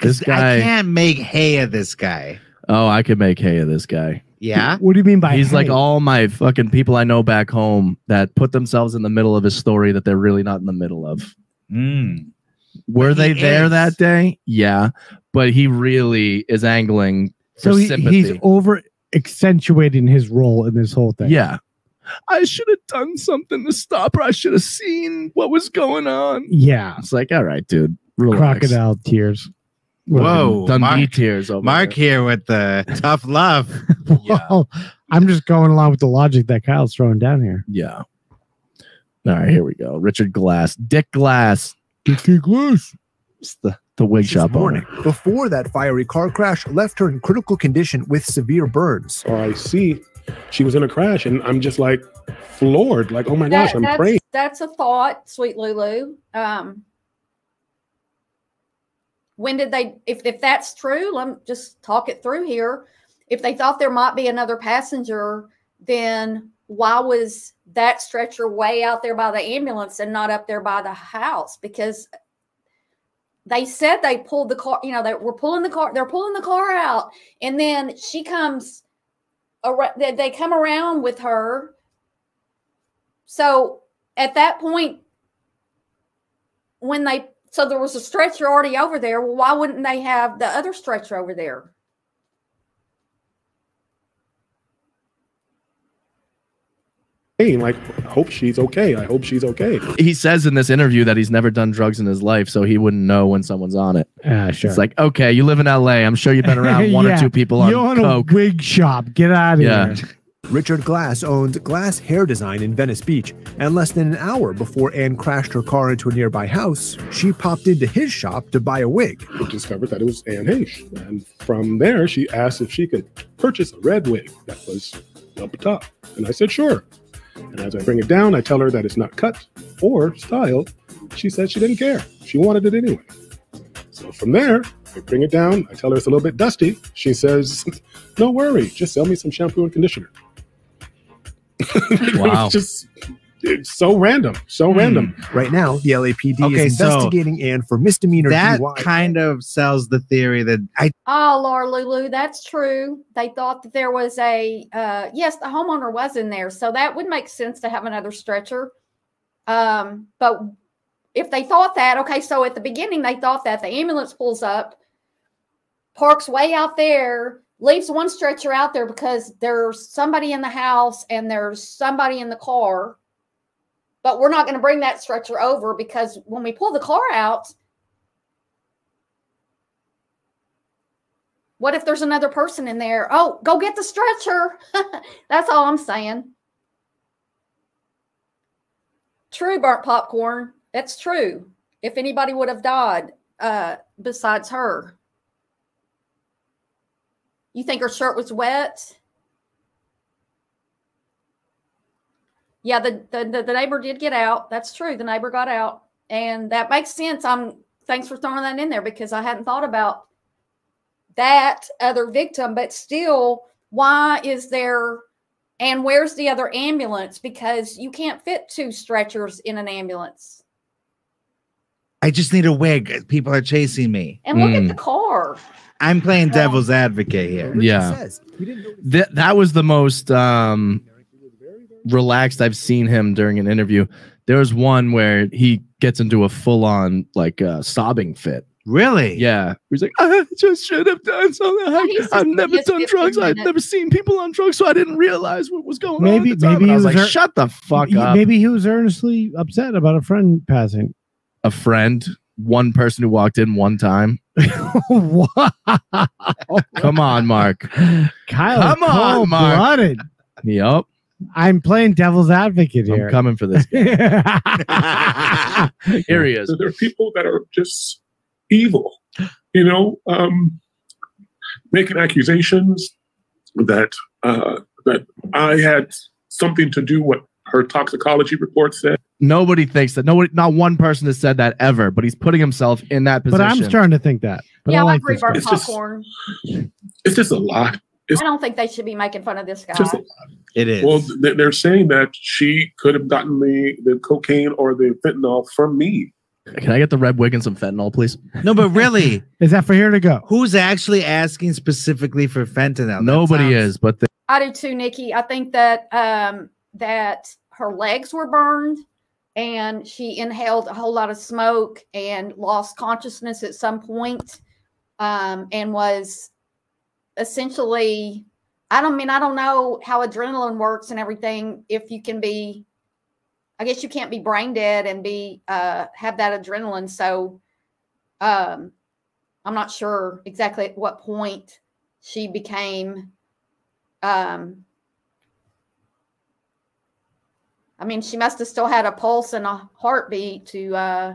This guy. I can't make hay of this guy. Oh, I could make hay of this guy. Yeah? What do you mean by He's hay? Like all my fucking people I know back home that put themselves in the middle of a story that they're really not in the middle of. Mm. Were they there that day? Yeah, but he really is angling for sympathy. He's over accentuating his role in this whole thing. Yeah, I should have done something to stop her. I should have seen what was going on. Yeah, it's like, all right, dude, relax. Crocodile tears. Whoa, Dundee tears. Mark here with the tough love. Well, yeah. I'm just going along with the logic that Kyle's throwing down here. Yeah. All right, here we go. Richard Glass, Dick Glass. It's the wig shop morning owner. Before that fiery car crash left her in critical condition with severe burns. Oh, I see. She was in a crash, and I'm just like floored. Like, oh my gosh, I'm praying. That's a thought, sweet Lulu. When did they, if that's true, let me just talk it through here. If they thought there might be another passenger, then why was that stretcher way out there by the ambulance and not up there by the house? Because they said they pulled the car, you know, they were pulling the car, they're pulling the car out. And then she comes around, they come around with her. So at that point, when they, so there was a stretcher already over there. Well, why wouldn't they have the other stretcher over there? Like, I hope she's okay. I hope she's okay. He says in this interview that he's never done drugs in his life, so he wouldn't know when someone's on it. Sure. It's like, okay, you live in LA. I'm sure you've been around one or two people on coke. You're on a wig shop. Get out of here. Richard Glass owned Glass Hair Design in Venice Beach, and less than an hour before Anne crashed her car into a nearby house, she popped into his shop to buy a wig. We discovered that it was Anne Heche, and from there, she asked if she could purchase a red wig that was up top, and I said, sure. And as I bring it down, I tell her that it's not cut or styled. She said she didn't care. She wanted it anyway. So from there, I bring it down. I tell her it's a little bit dusty. She says, no worry. Just sell me some shampoo and conditioner. Wow. It's so random. So random. Right now, the LAPD is investigating Anne for misdemeanor. That DUI. Kind of sells the theory that I... Oh, Laura Lulu, that's true. They thought that there was a... yes, the homeowner was in there. So that would make sense to have another stretcher. But if they thought that... Okay, so at the beginning, they thought that the ambulance pulls up, parks way out there, leaves one stretcher out there because there's somebody in the house and there's somebody in the car. But we're not going to bring that stretcher over because when we pull the car out, what if there's another person in there? Oh, go get the stretcher. That's all I'm saying. True burnt popcorn. That's true. If anybody would have died besides her. You think her shirt was wet? Yeah, the neighbor did get out. That's true. The neighbor got out. And that makes sense. I'm thanks for throwing that in there, because I hadn't thought about that other victim. But still, why is there, and where's the other ambulance? Because you can't fit two stretchers in an ambulance. I just need a wig. People are chasing me. And look at the car. I'm playing devil's advocate here. Yeah. That was the most relaxed I've seen him during an interview. There was one where he gets into a full-on like sobbing fit. Really? Yeah. He's like, I just should have done something. I've never done drugs. I've never seen people on drugs, so I didn't realize what was going on. Maybe I was like, shut the fuck up. Maybe he was earnestly upset about a friend passing. A friend, one person who walked in one time. What? Come on, Mark. Kyle, come on, Mark. Yep. I'm playing devil's advocate here. I'm coming for this guy. Here he is. There are people that are just evil, you know, making accusations that that I had something to do with her toxicology report said. Nobody thinks that. Nobody, not one person has said that ever, but he's putting himself in that position. But I'm starting to think that. But yeah, I agree. Like popcorn. It's just a lot. I don't think they should be making fun of this guy. It is. Well, they're saying that she could have gotten the cocaine or the fentanyl from me. Can I get the red wig and some fentanyl, please? No, but really. Is that for here to go? Who's actually asking specifically for fentanyl? Nobody is, but I do too, Nikki. I think that that her legs were burned and she inhaled a whole lot of smoke and lost consciousness at some point, and was essentially, I don't know how adrenaline works and everything. If you can be, I guess you can't be brain dead and be, have that adrenaline. So, I'm not sure exactly at what point she became, I mean, she must have still had a pulse and a heartbeat to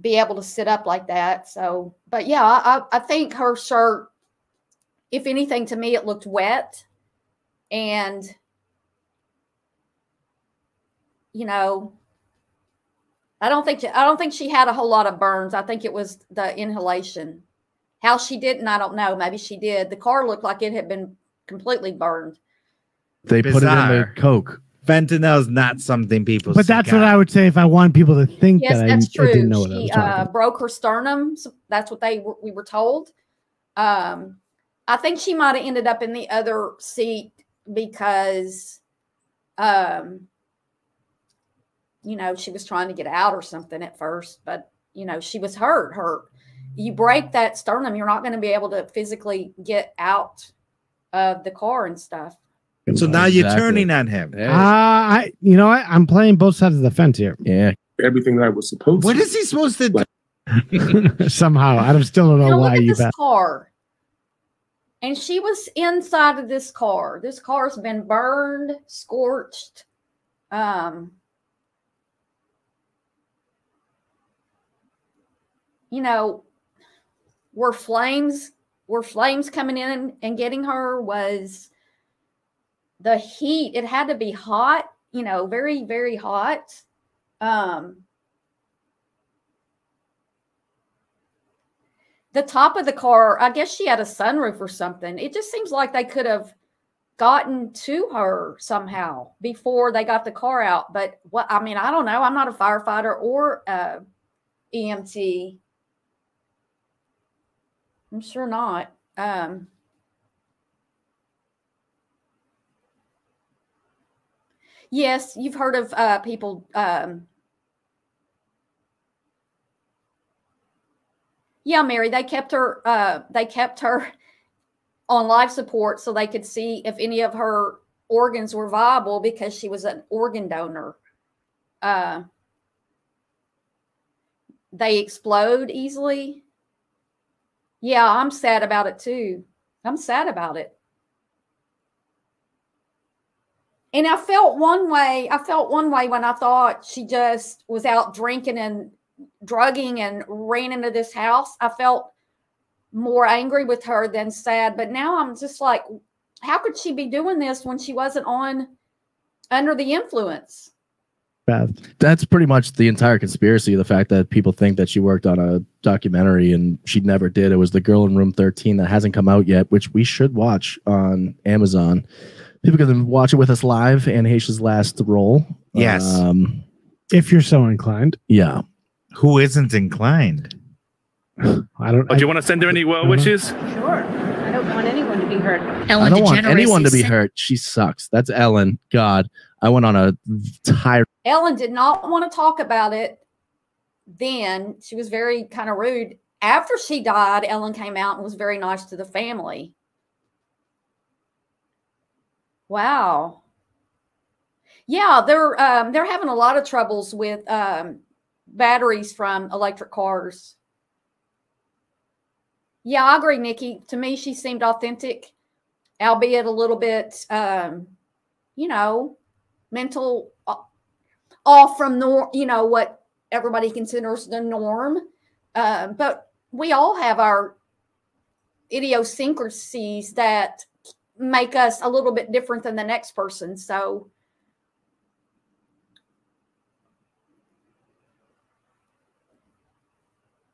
be able to sit up like that. So, but yeah, I think her shirt, if anything, to me, it looked wet. And, you know, I don't think she had a whole lot of burns. I think it was the inhalation. How she didn't, I don't know. Maybe she did. The car looked like it had been completely burned. They put it in their Coke. Fentanyl is not something people. But that's what I would say if I want people to think that. Yes, that's true. I didn't know she broke her sternum. So that's what we were told. I think she might have ended up in the other seat because, you know, she was trying to get out or something at first. But you know, she was hurt. You break that sternum, you're not going to be able to physically get out of the car and stuff. So now you're turning on him. Yeah. You know, I'm playing both sides of the fence here. Yeah. Everything that I was supposed to. What is he supposed to do? Somehow. I still don't know why. Look at this car. And she was inside of this car. This car's been burned, scorched. You know, were flames coming in and getting her? Was the heat, it had to be hot, you know, very, very hot. The top of the car, I guess she had a sunroof or something. It just seems like they could have gotten to her somehow before they got the car out. But what, I mean, I don't know. I'm not a firefighter or a EMT. I'm sure not. Yes, you've heard of people. Yeah, Mary, they kept her on life support so they could see if any of her organs were viable because she was an organ donor. They explode easily. Yeah, I'm sad about it too. I'm sad about it. And I felt one way. I felt one way when I thought she just was out drinking and drugging and ran into this house. I felt more angry with her than sad. But now I'm just like, how could she be doing this when she wasn't under the influence? path. That's pretty much the entire conspiracy, the fact that people think that she worked on a documentary and she never did. It was The Girl in Room 13 that hasn't come out yet, which we should watch on Amazon. People can watch it with us live, Anne Heche's last role. Yes. If you're so inclined. Yeah. Who isn't inclined? Do you want to send her any well wishes? Sure. I don't want anyone to be hurt. Ellen, I don't want anyone to be hurt. She sucks. That's Ellen. God, I went on a tirade. Ellen did not want to talk about it then. She was very kind of rude. After she died, Ellen came out and was very nice to the family. Wow. Yeah, they're having a lot of troubles with batteries from electric cars. Yeah, I agree, Nikki. To me, she seemed authentic, albeit a little bit, you know, mental off from norm, you know, what everybody considers the norm. But we all have our idiosyncrasies that make us a little bit different than the next person. So,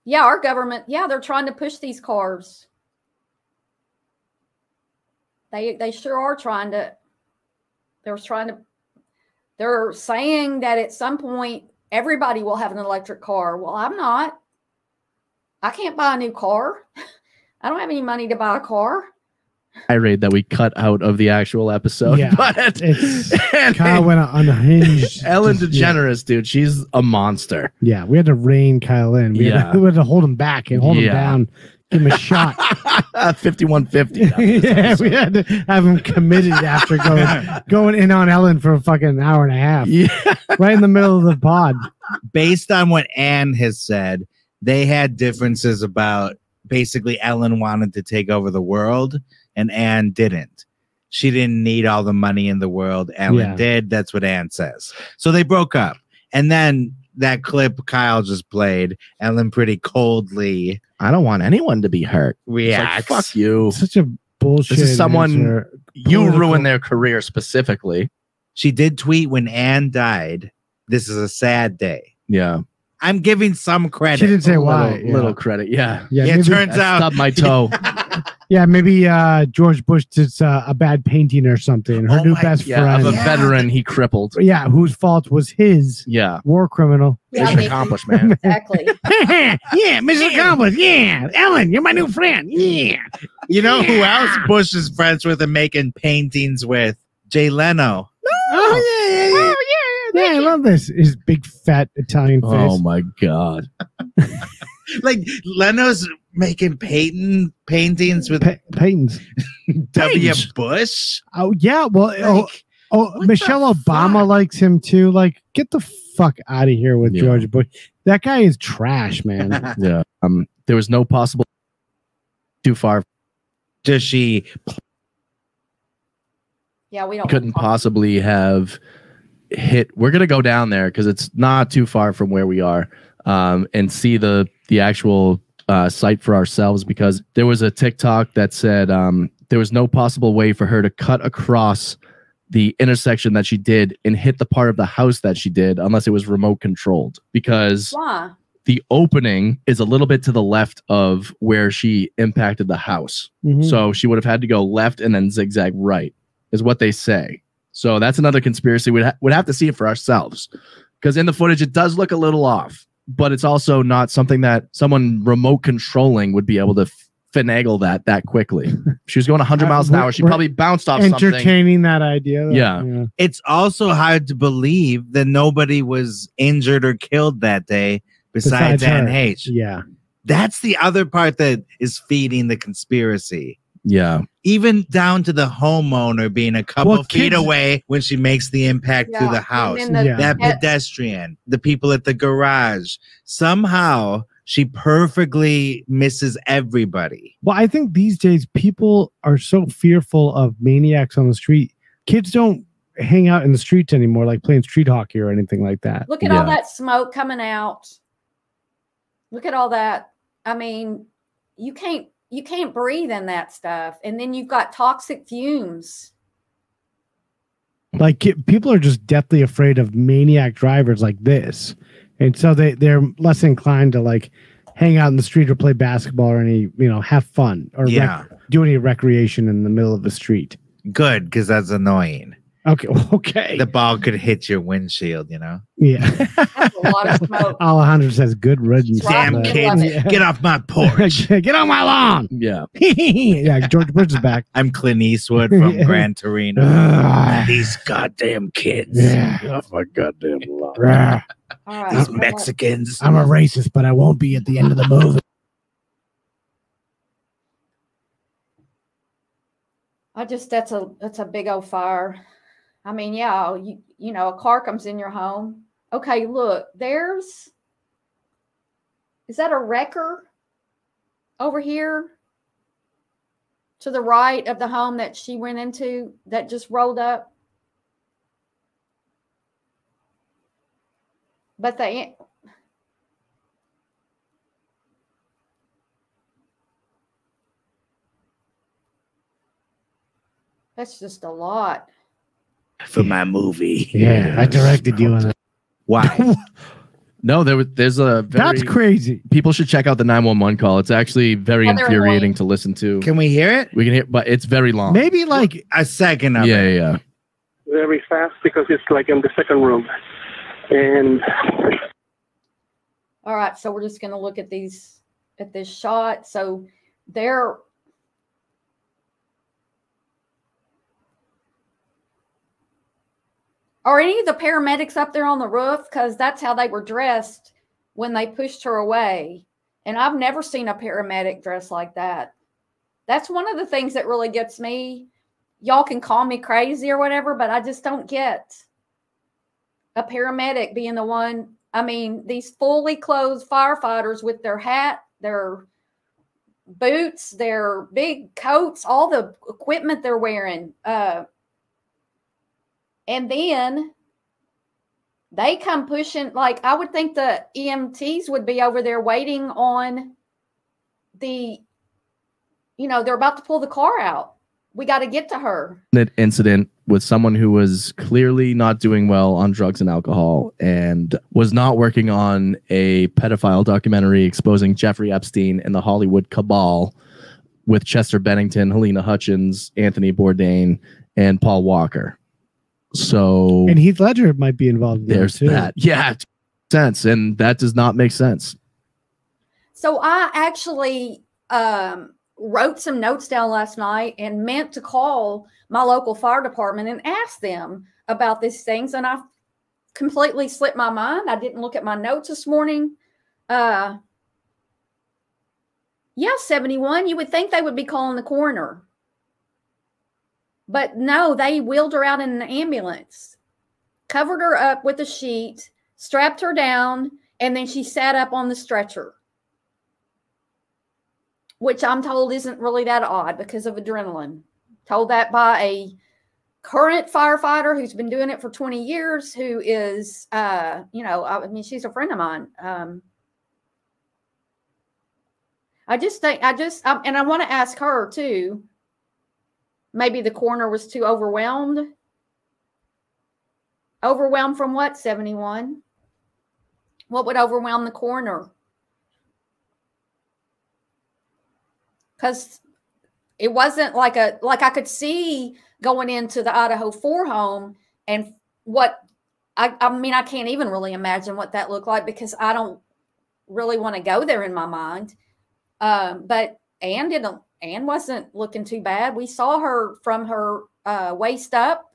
yeah, our government, yeah, they're trying to push these cars. They sure are trying to, they're saying that at some point everybody will have an electric car. Well, I'm not. I can't buy a new car. I don't have any money to buy a car. Tirade that we cut out of the actual episode. Yeah, but Kyle went unhinged. Ellen DeGeneres, dude, she's a monster. Yeah, we had to rein Kyle in. We had to hold him back and hold him down, give him a shot. 5150. Yeah, we had to have him committed after going in on Ellen for a fucking hour and a half. Yeah, right in the middle of the pod. Based on what Anne has said, they had differences about basically Ellen wanted to take over the world. And Anne didn't. She didn't need all the money in the world. Ellen did. That's what Anne says. So they broke up. And then that clip Kyle just played, Ellen pretty coldly, I don't want anyone to be hurt. Yeah. Like, fuck you. Such a bullshit. This is someone, you ruined their career specifically. She did tweet when Anne died, "This is a sad day." Yeah. I'm giving some credit. She didn't say why. Little credit. Yeah. Yeah, it turns out. Stubbed my toe. Yeah, maybe George Bush did a bad painting or something. Her new best friend. Of a veteran he crippled. Yeah, whose fault was his war criminal. Mission accomplished, man. Exactly. Yeah, mission accomplished. Yeah, Ellen, you're my new friend. Yeah. You know who else Bush is friends with and making paintings with? Jay Leno. Oh, yeah, yeah, yeah. Oh, yeah, I love this. His big, fat Italian face. Oh, my God. Like, Leno's making paintings with paintings. W. Bush. Oh yeah, well, like, Michelle Obama likes him too. Like, get the fuck out of here with George Bush. That guy is trash, man. Yeah. There was no possible too far. Does she? Yeah, we don't. Couldn't possibly have hit. We're gonna go down there because it's not too far from where we are, and see the actual. Site for ourselves, because there was a TikTok that said there was no possible way for her to cut across the intersection that she did and hit the part of the house that she did unless it was remote controlled, because the opening is a little bit to the left of where she impacted the house. So she would have had to go left and then zigzag right is what they say. So that's another conspiracy. We'd have to see it for ourselves, because in the footage it does look a little off. But it's also not something that someone remote controlling would be able to finagle that quickly. She was going 100 miles an hour. She probably bounced off something. Entertaining that idea. Though. Yeah. It's also hard to believe that nobody was injured or killed that day besides Anne Heche. Yeah. That's the other part that is feeding the conspiracy. Yeah. Even down to the homeowner being a couple feet away when she makes the impact through the house. That pedestrian, the people at the garage. Somehow she perfectly misses everybody. Well, I think these days people are so fearful of maniacs on the street. Kids don't hang out in the streets anymore, like playing street hockey or anything like that. Look at all that smoke coming out. Look at all that. I mean, you can't breathe in that stuff. And then you've got toxic fumes. Like, people are just deathly afraid of maniac drivers like this. And so they're less inclined to, like, hang out in the street or play basketball or any, you know, have fun or do any recreation in the middle of the street. Good, because that's annoying. Okay. Okay. The ball could hit your windshield, you know? Yeah. That's a lot of smoke. Alejandro says, good riddance. Damn kids, get off my porch. Get on my lawn. Yeah. Yeah, George Bush is back. I'm Clint Eastwood from Gran Torino. These goddamn kids. Yeah. Get off my goddamn lawn. Right, these Mexicans. I'm a racist, but I won't be at the end of the movie. I just, that's a big old fire. I mean, yeah, you know, a car comes in your home. Okay, look, is that a wrecker over here to the right of the home that she went into that just rolled up? But that's just a lot. For my movie. Yeah, I directed you on it. Why? No, there's a very... That's crazy. People should check out the 911 call. It's actually very infuriating to listen to. Can we hear it? We can hear it, but it's very long. Maybe like a second of it. Yeah, yeah. Very fast because it's like in the second room. And... All right, so we're just going to look at this shot. So they're... Are any of the paramedics up there on the roof? Because that's how they were dressed when they pushed her away. And I've never seen a paramedic dressed like that. That's one of the things that really gets me. Y'all can call me crazy or whatever, but I just don't get a paramedic being the one. I mean, these fully clothed firefighters with their hat, their boots, their big coats, all the equipment they're wearing, and then they come pushing, like I would think the EMTs would be over there waiting on the, you know, they're about to pull the car out. We got to get to her. That incident with someone who was clearly not doing well on drugs and alcohol and was not working on a pedophile documentary exposing Jeffrey Epstein and the Hollywood cabal with Chester Bennington, Halyna Hutchins, Anthony Bourdain, and Paul Walker. So and Heath Ledger might be involved in there too. That. Yeah, sense, and that does not make sense. So I actually wrote some notes down last night and meant to call my local fire department and ask them about these things, and I completely slipped my mind. I didn't look at my notes this morning. Yeah, 71. You would think they would be calling the coroner. But no, they wheeled her out in an ambulance, covered her up with a sheet, strapped her down, and then she sat up on the stretcher, which I'm told isn't really that odd because of adrenaline. Told that by a current firefighter who's been doing it for 20 years, who is, you know, I mean, she's a friend of mine. I just think, and I want to ask her too. Maybe the coroner was too overwhelmed. Overwhelmed from what, 71? What would overwhelm the coroner? Because it wasn't like a, like I could see going into the Idaho 4 home and what, I mean, I can't even really imagine what that looked like because I don't really want to go there in my mind. But Anne didn't. Anne wasn't looking too bad. We saw her from her waist up.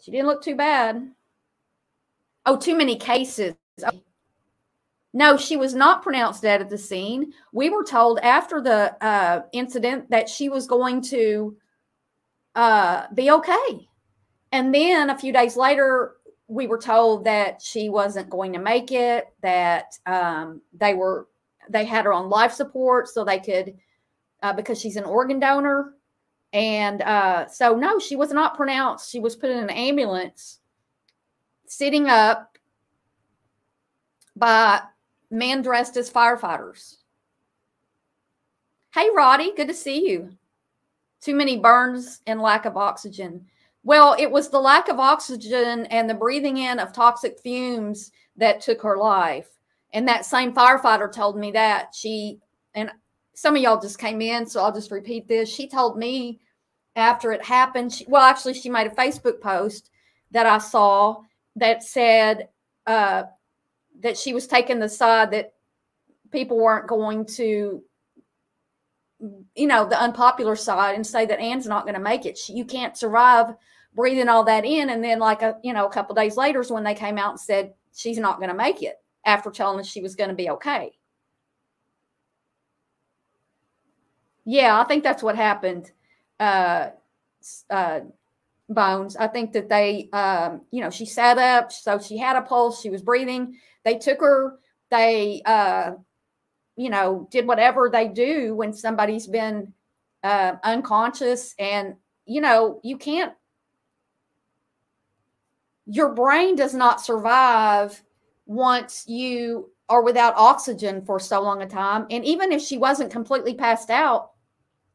She didn't look too bad. Oh, too many cases. No, she was not pronounced dead at the scene. We were told after the incident that she was going to be okay. And then a few days later, we were told that she wasn't going to make it, that they had her on life support so they could, because she's an organ donor. And so, no, she was not pronounced. She was put in an ambulance, sitting up by men dressed as firefighters. Hey, Roddy, good to see you. Too many burns and lack of oxygen. Well, it was the lack of oxygen and the breathing in of toxic fumes that took her life. And that same firefighter told me that. She, and some of y'all just came in, so I'll just repeat this. She told me after it happened, well, actually, she made a Facebook post that I saw that said that she was taking the side that people weren't going to, you know, the unpopular side, and say that Anne's not going to make it. She, you can't survive breathing all that in. And then like, a couple days later is when they came out and said she's not going to make it after telling us she was going to be okay. Yeah, I think that's what happened, Bones. I think that they, she sat up, so she had a pulse, she was breathing. They took her, they, did whatever they do when somebody's been unconscious. And, you can't, your brain does not survive once you are without oxygen for so long a time. And even if she wasn't completely passed out,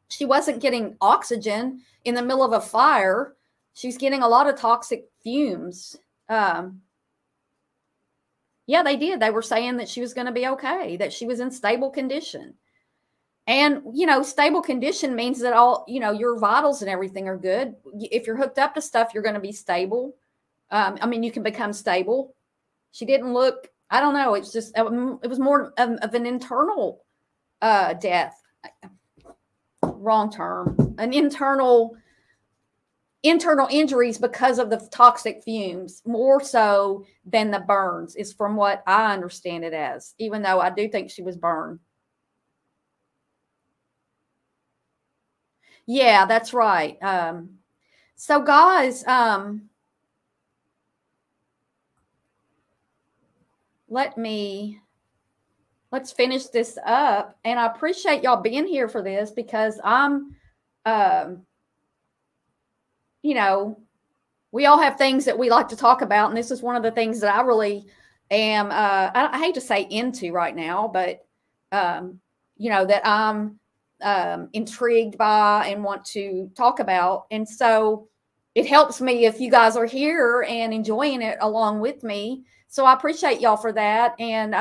she wasn't getting oxygen in the middle of a fire. She's getting a lot of toxic fumes. Yeah, they did. They were saying that she was going to be okay, that she was in stable condition. And, stable condition means that all, your vitals and everything are good. If you're hooked up to stuff, you're going to be stable. You can become stable. She didn't look, I don't know. It's just, it was more of an internal death. Wrong term. An internal injuries because of the toxic fumes, more so than the burns, is from what I understand it as, even though I do think she was burned. Yeah, that's right. So guys, let's finish this up. And I appreciate y'all being here for this, because I'm, we all have things that we like to talk about. And this is one of the things that I really am, I hate to say into right now, but, that I'm intrigued by and want to talk about. And so it helps me if you guys are here and enjoying it along with me. So I appreciate y'all for that. And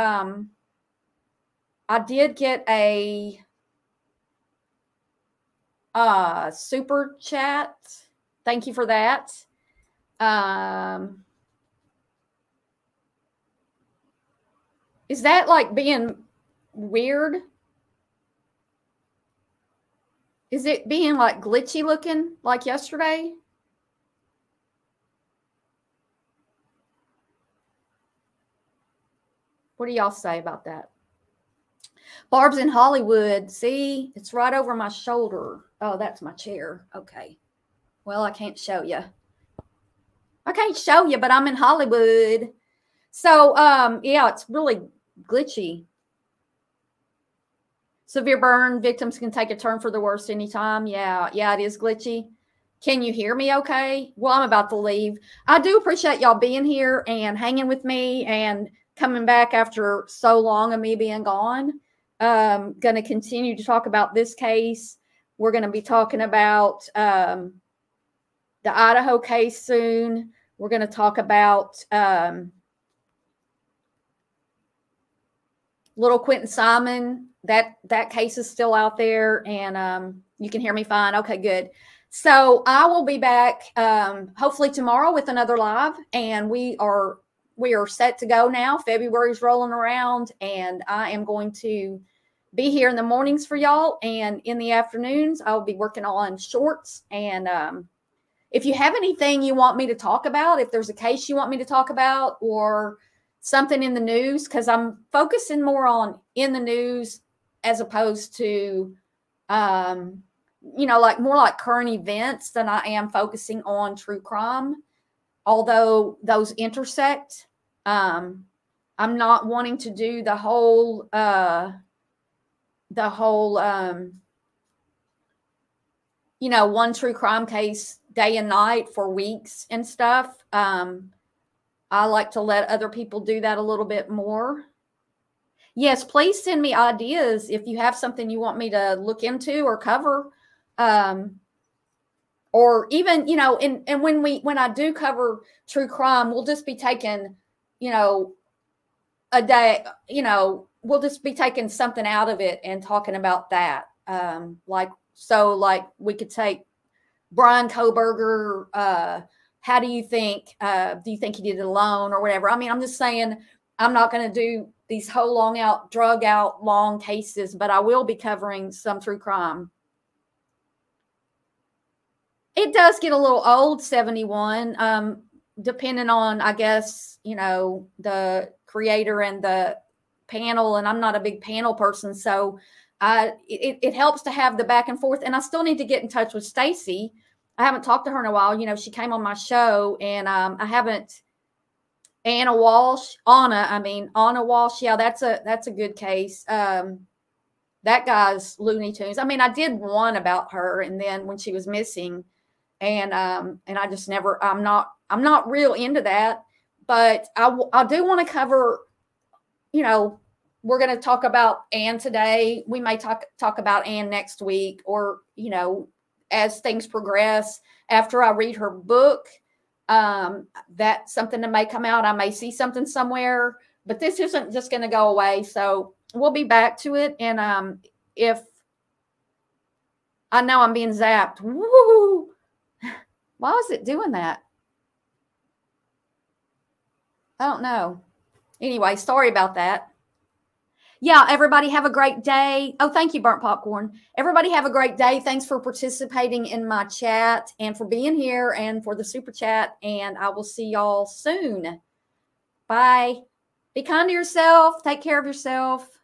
I did get a super chat. Thank you for that. Is that like being weird? Is it being like glitchy looking like yesterday? What do y'all say about that? Barb's in Hollywood. See, it's right over my shoulder. Oh, that's my chair. Okay. Well, I can't show you. I can't show you, but I'm in Hollywood. So, yeah, it's really glitchy. Severe burn victims can take a turn for the worst anytime. Yeah, yeah, it is glitchy. Can you hear me okay? Well, I'm about to leave. I do appreciate y'all being here and hanging with me and coming back after so long of me being gone. Going to continue to talk about this case. We're going to be talking about... the Idaho case soon. We're going to talk about little Quentin Simon. That case is still out there, and you can hear me fine. Okay, good. So I will be back hopefully tomorrow with another live, and we are set to go now. February's rolling around, and I am going to be here in the mornings for y'all, and in the afternoons I'll be working on shorts. And if you have anything you want me to talk about, if there's a case you want me to talk about or something in the news, because I'm focusing more on in the news as opposed to, like more like current events than I am focusing on true crime, although those intersect. I'm not wanting to do the whole one true crime case day and night for weeks and stuff. I like to let other people do that a little bit more. Yes, please send me ideas if you have something you want me to look into or cover, Or even, you know, and when I do cover true crime, we'll just be taking, you know, a day, you know, we'll just be taking something out of it and talking about that. Like we could take Brian Koberger. How do you think? Do you think he did it alone or whatever? I mean, I'm just saying, I'm not going to do these whole long out, drug out, long cases, but I will be covering some true crime. It does get a little old, 71, depending on, I guess, you know, the creator and the panel. And I'm not a big panel person, so it helps to have the back and forth. And I still need to get in touch with Stacy. I haven't talked to her in a while. You know, she came on my show, and I haven't. Anna Walsh. Yeah, that's a good case. That guy's Looney Tunes. I mean, I did one about her, and then when she was missing. And I just never, I'm not real into that, but I do want to cover, you know, we're going to talk about Anne today. We may talk about Anne next week, or, you know, as things progress, after I read her book, that's something that may come out. I may see something somewhere, but this isn't just going to go away. So we'll be back to it. And, if I know I'm being zapped, woo-hoo. Why was it doing that? I don't know. Anyway, sorry about that. Yeah, everybody have a great day. Oh, thank you, Burnt Popcorn. Everybody have a great day. Thanks for participating in my chat and for being here and for the super chat. And I will see y'all soon. Bye. Be kind to yourself. Take care of yourself.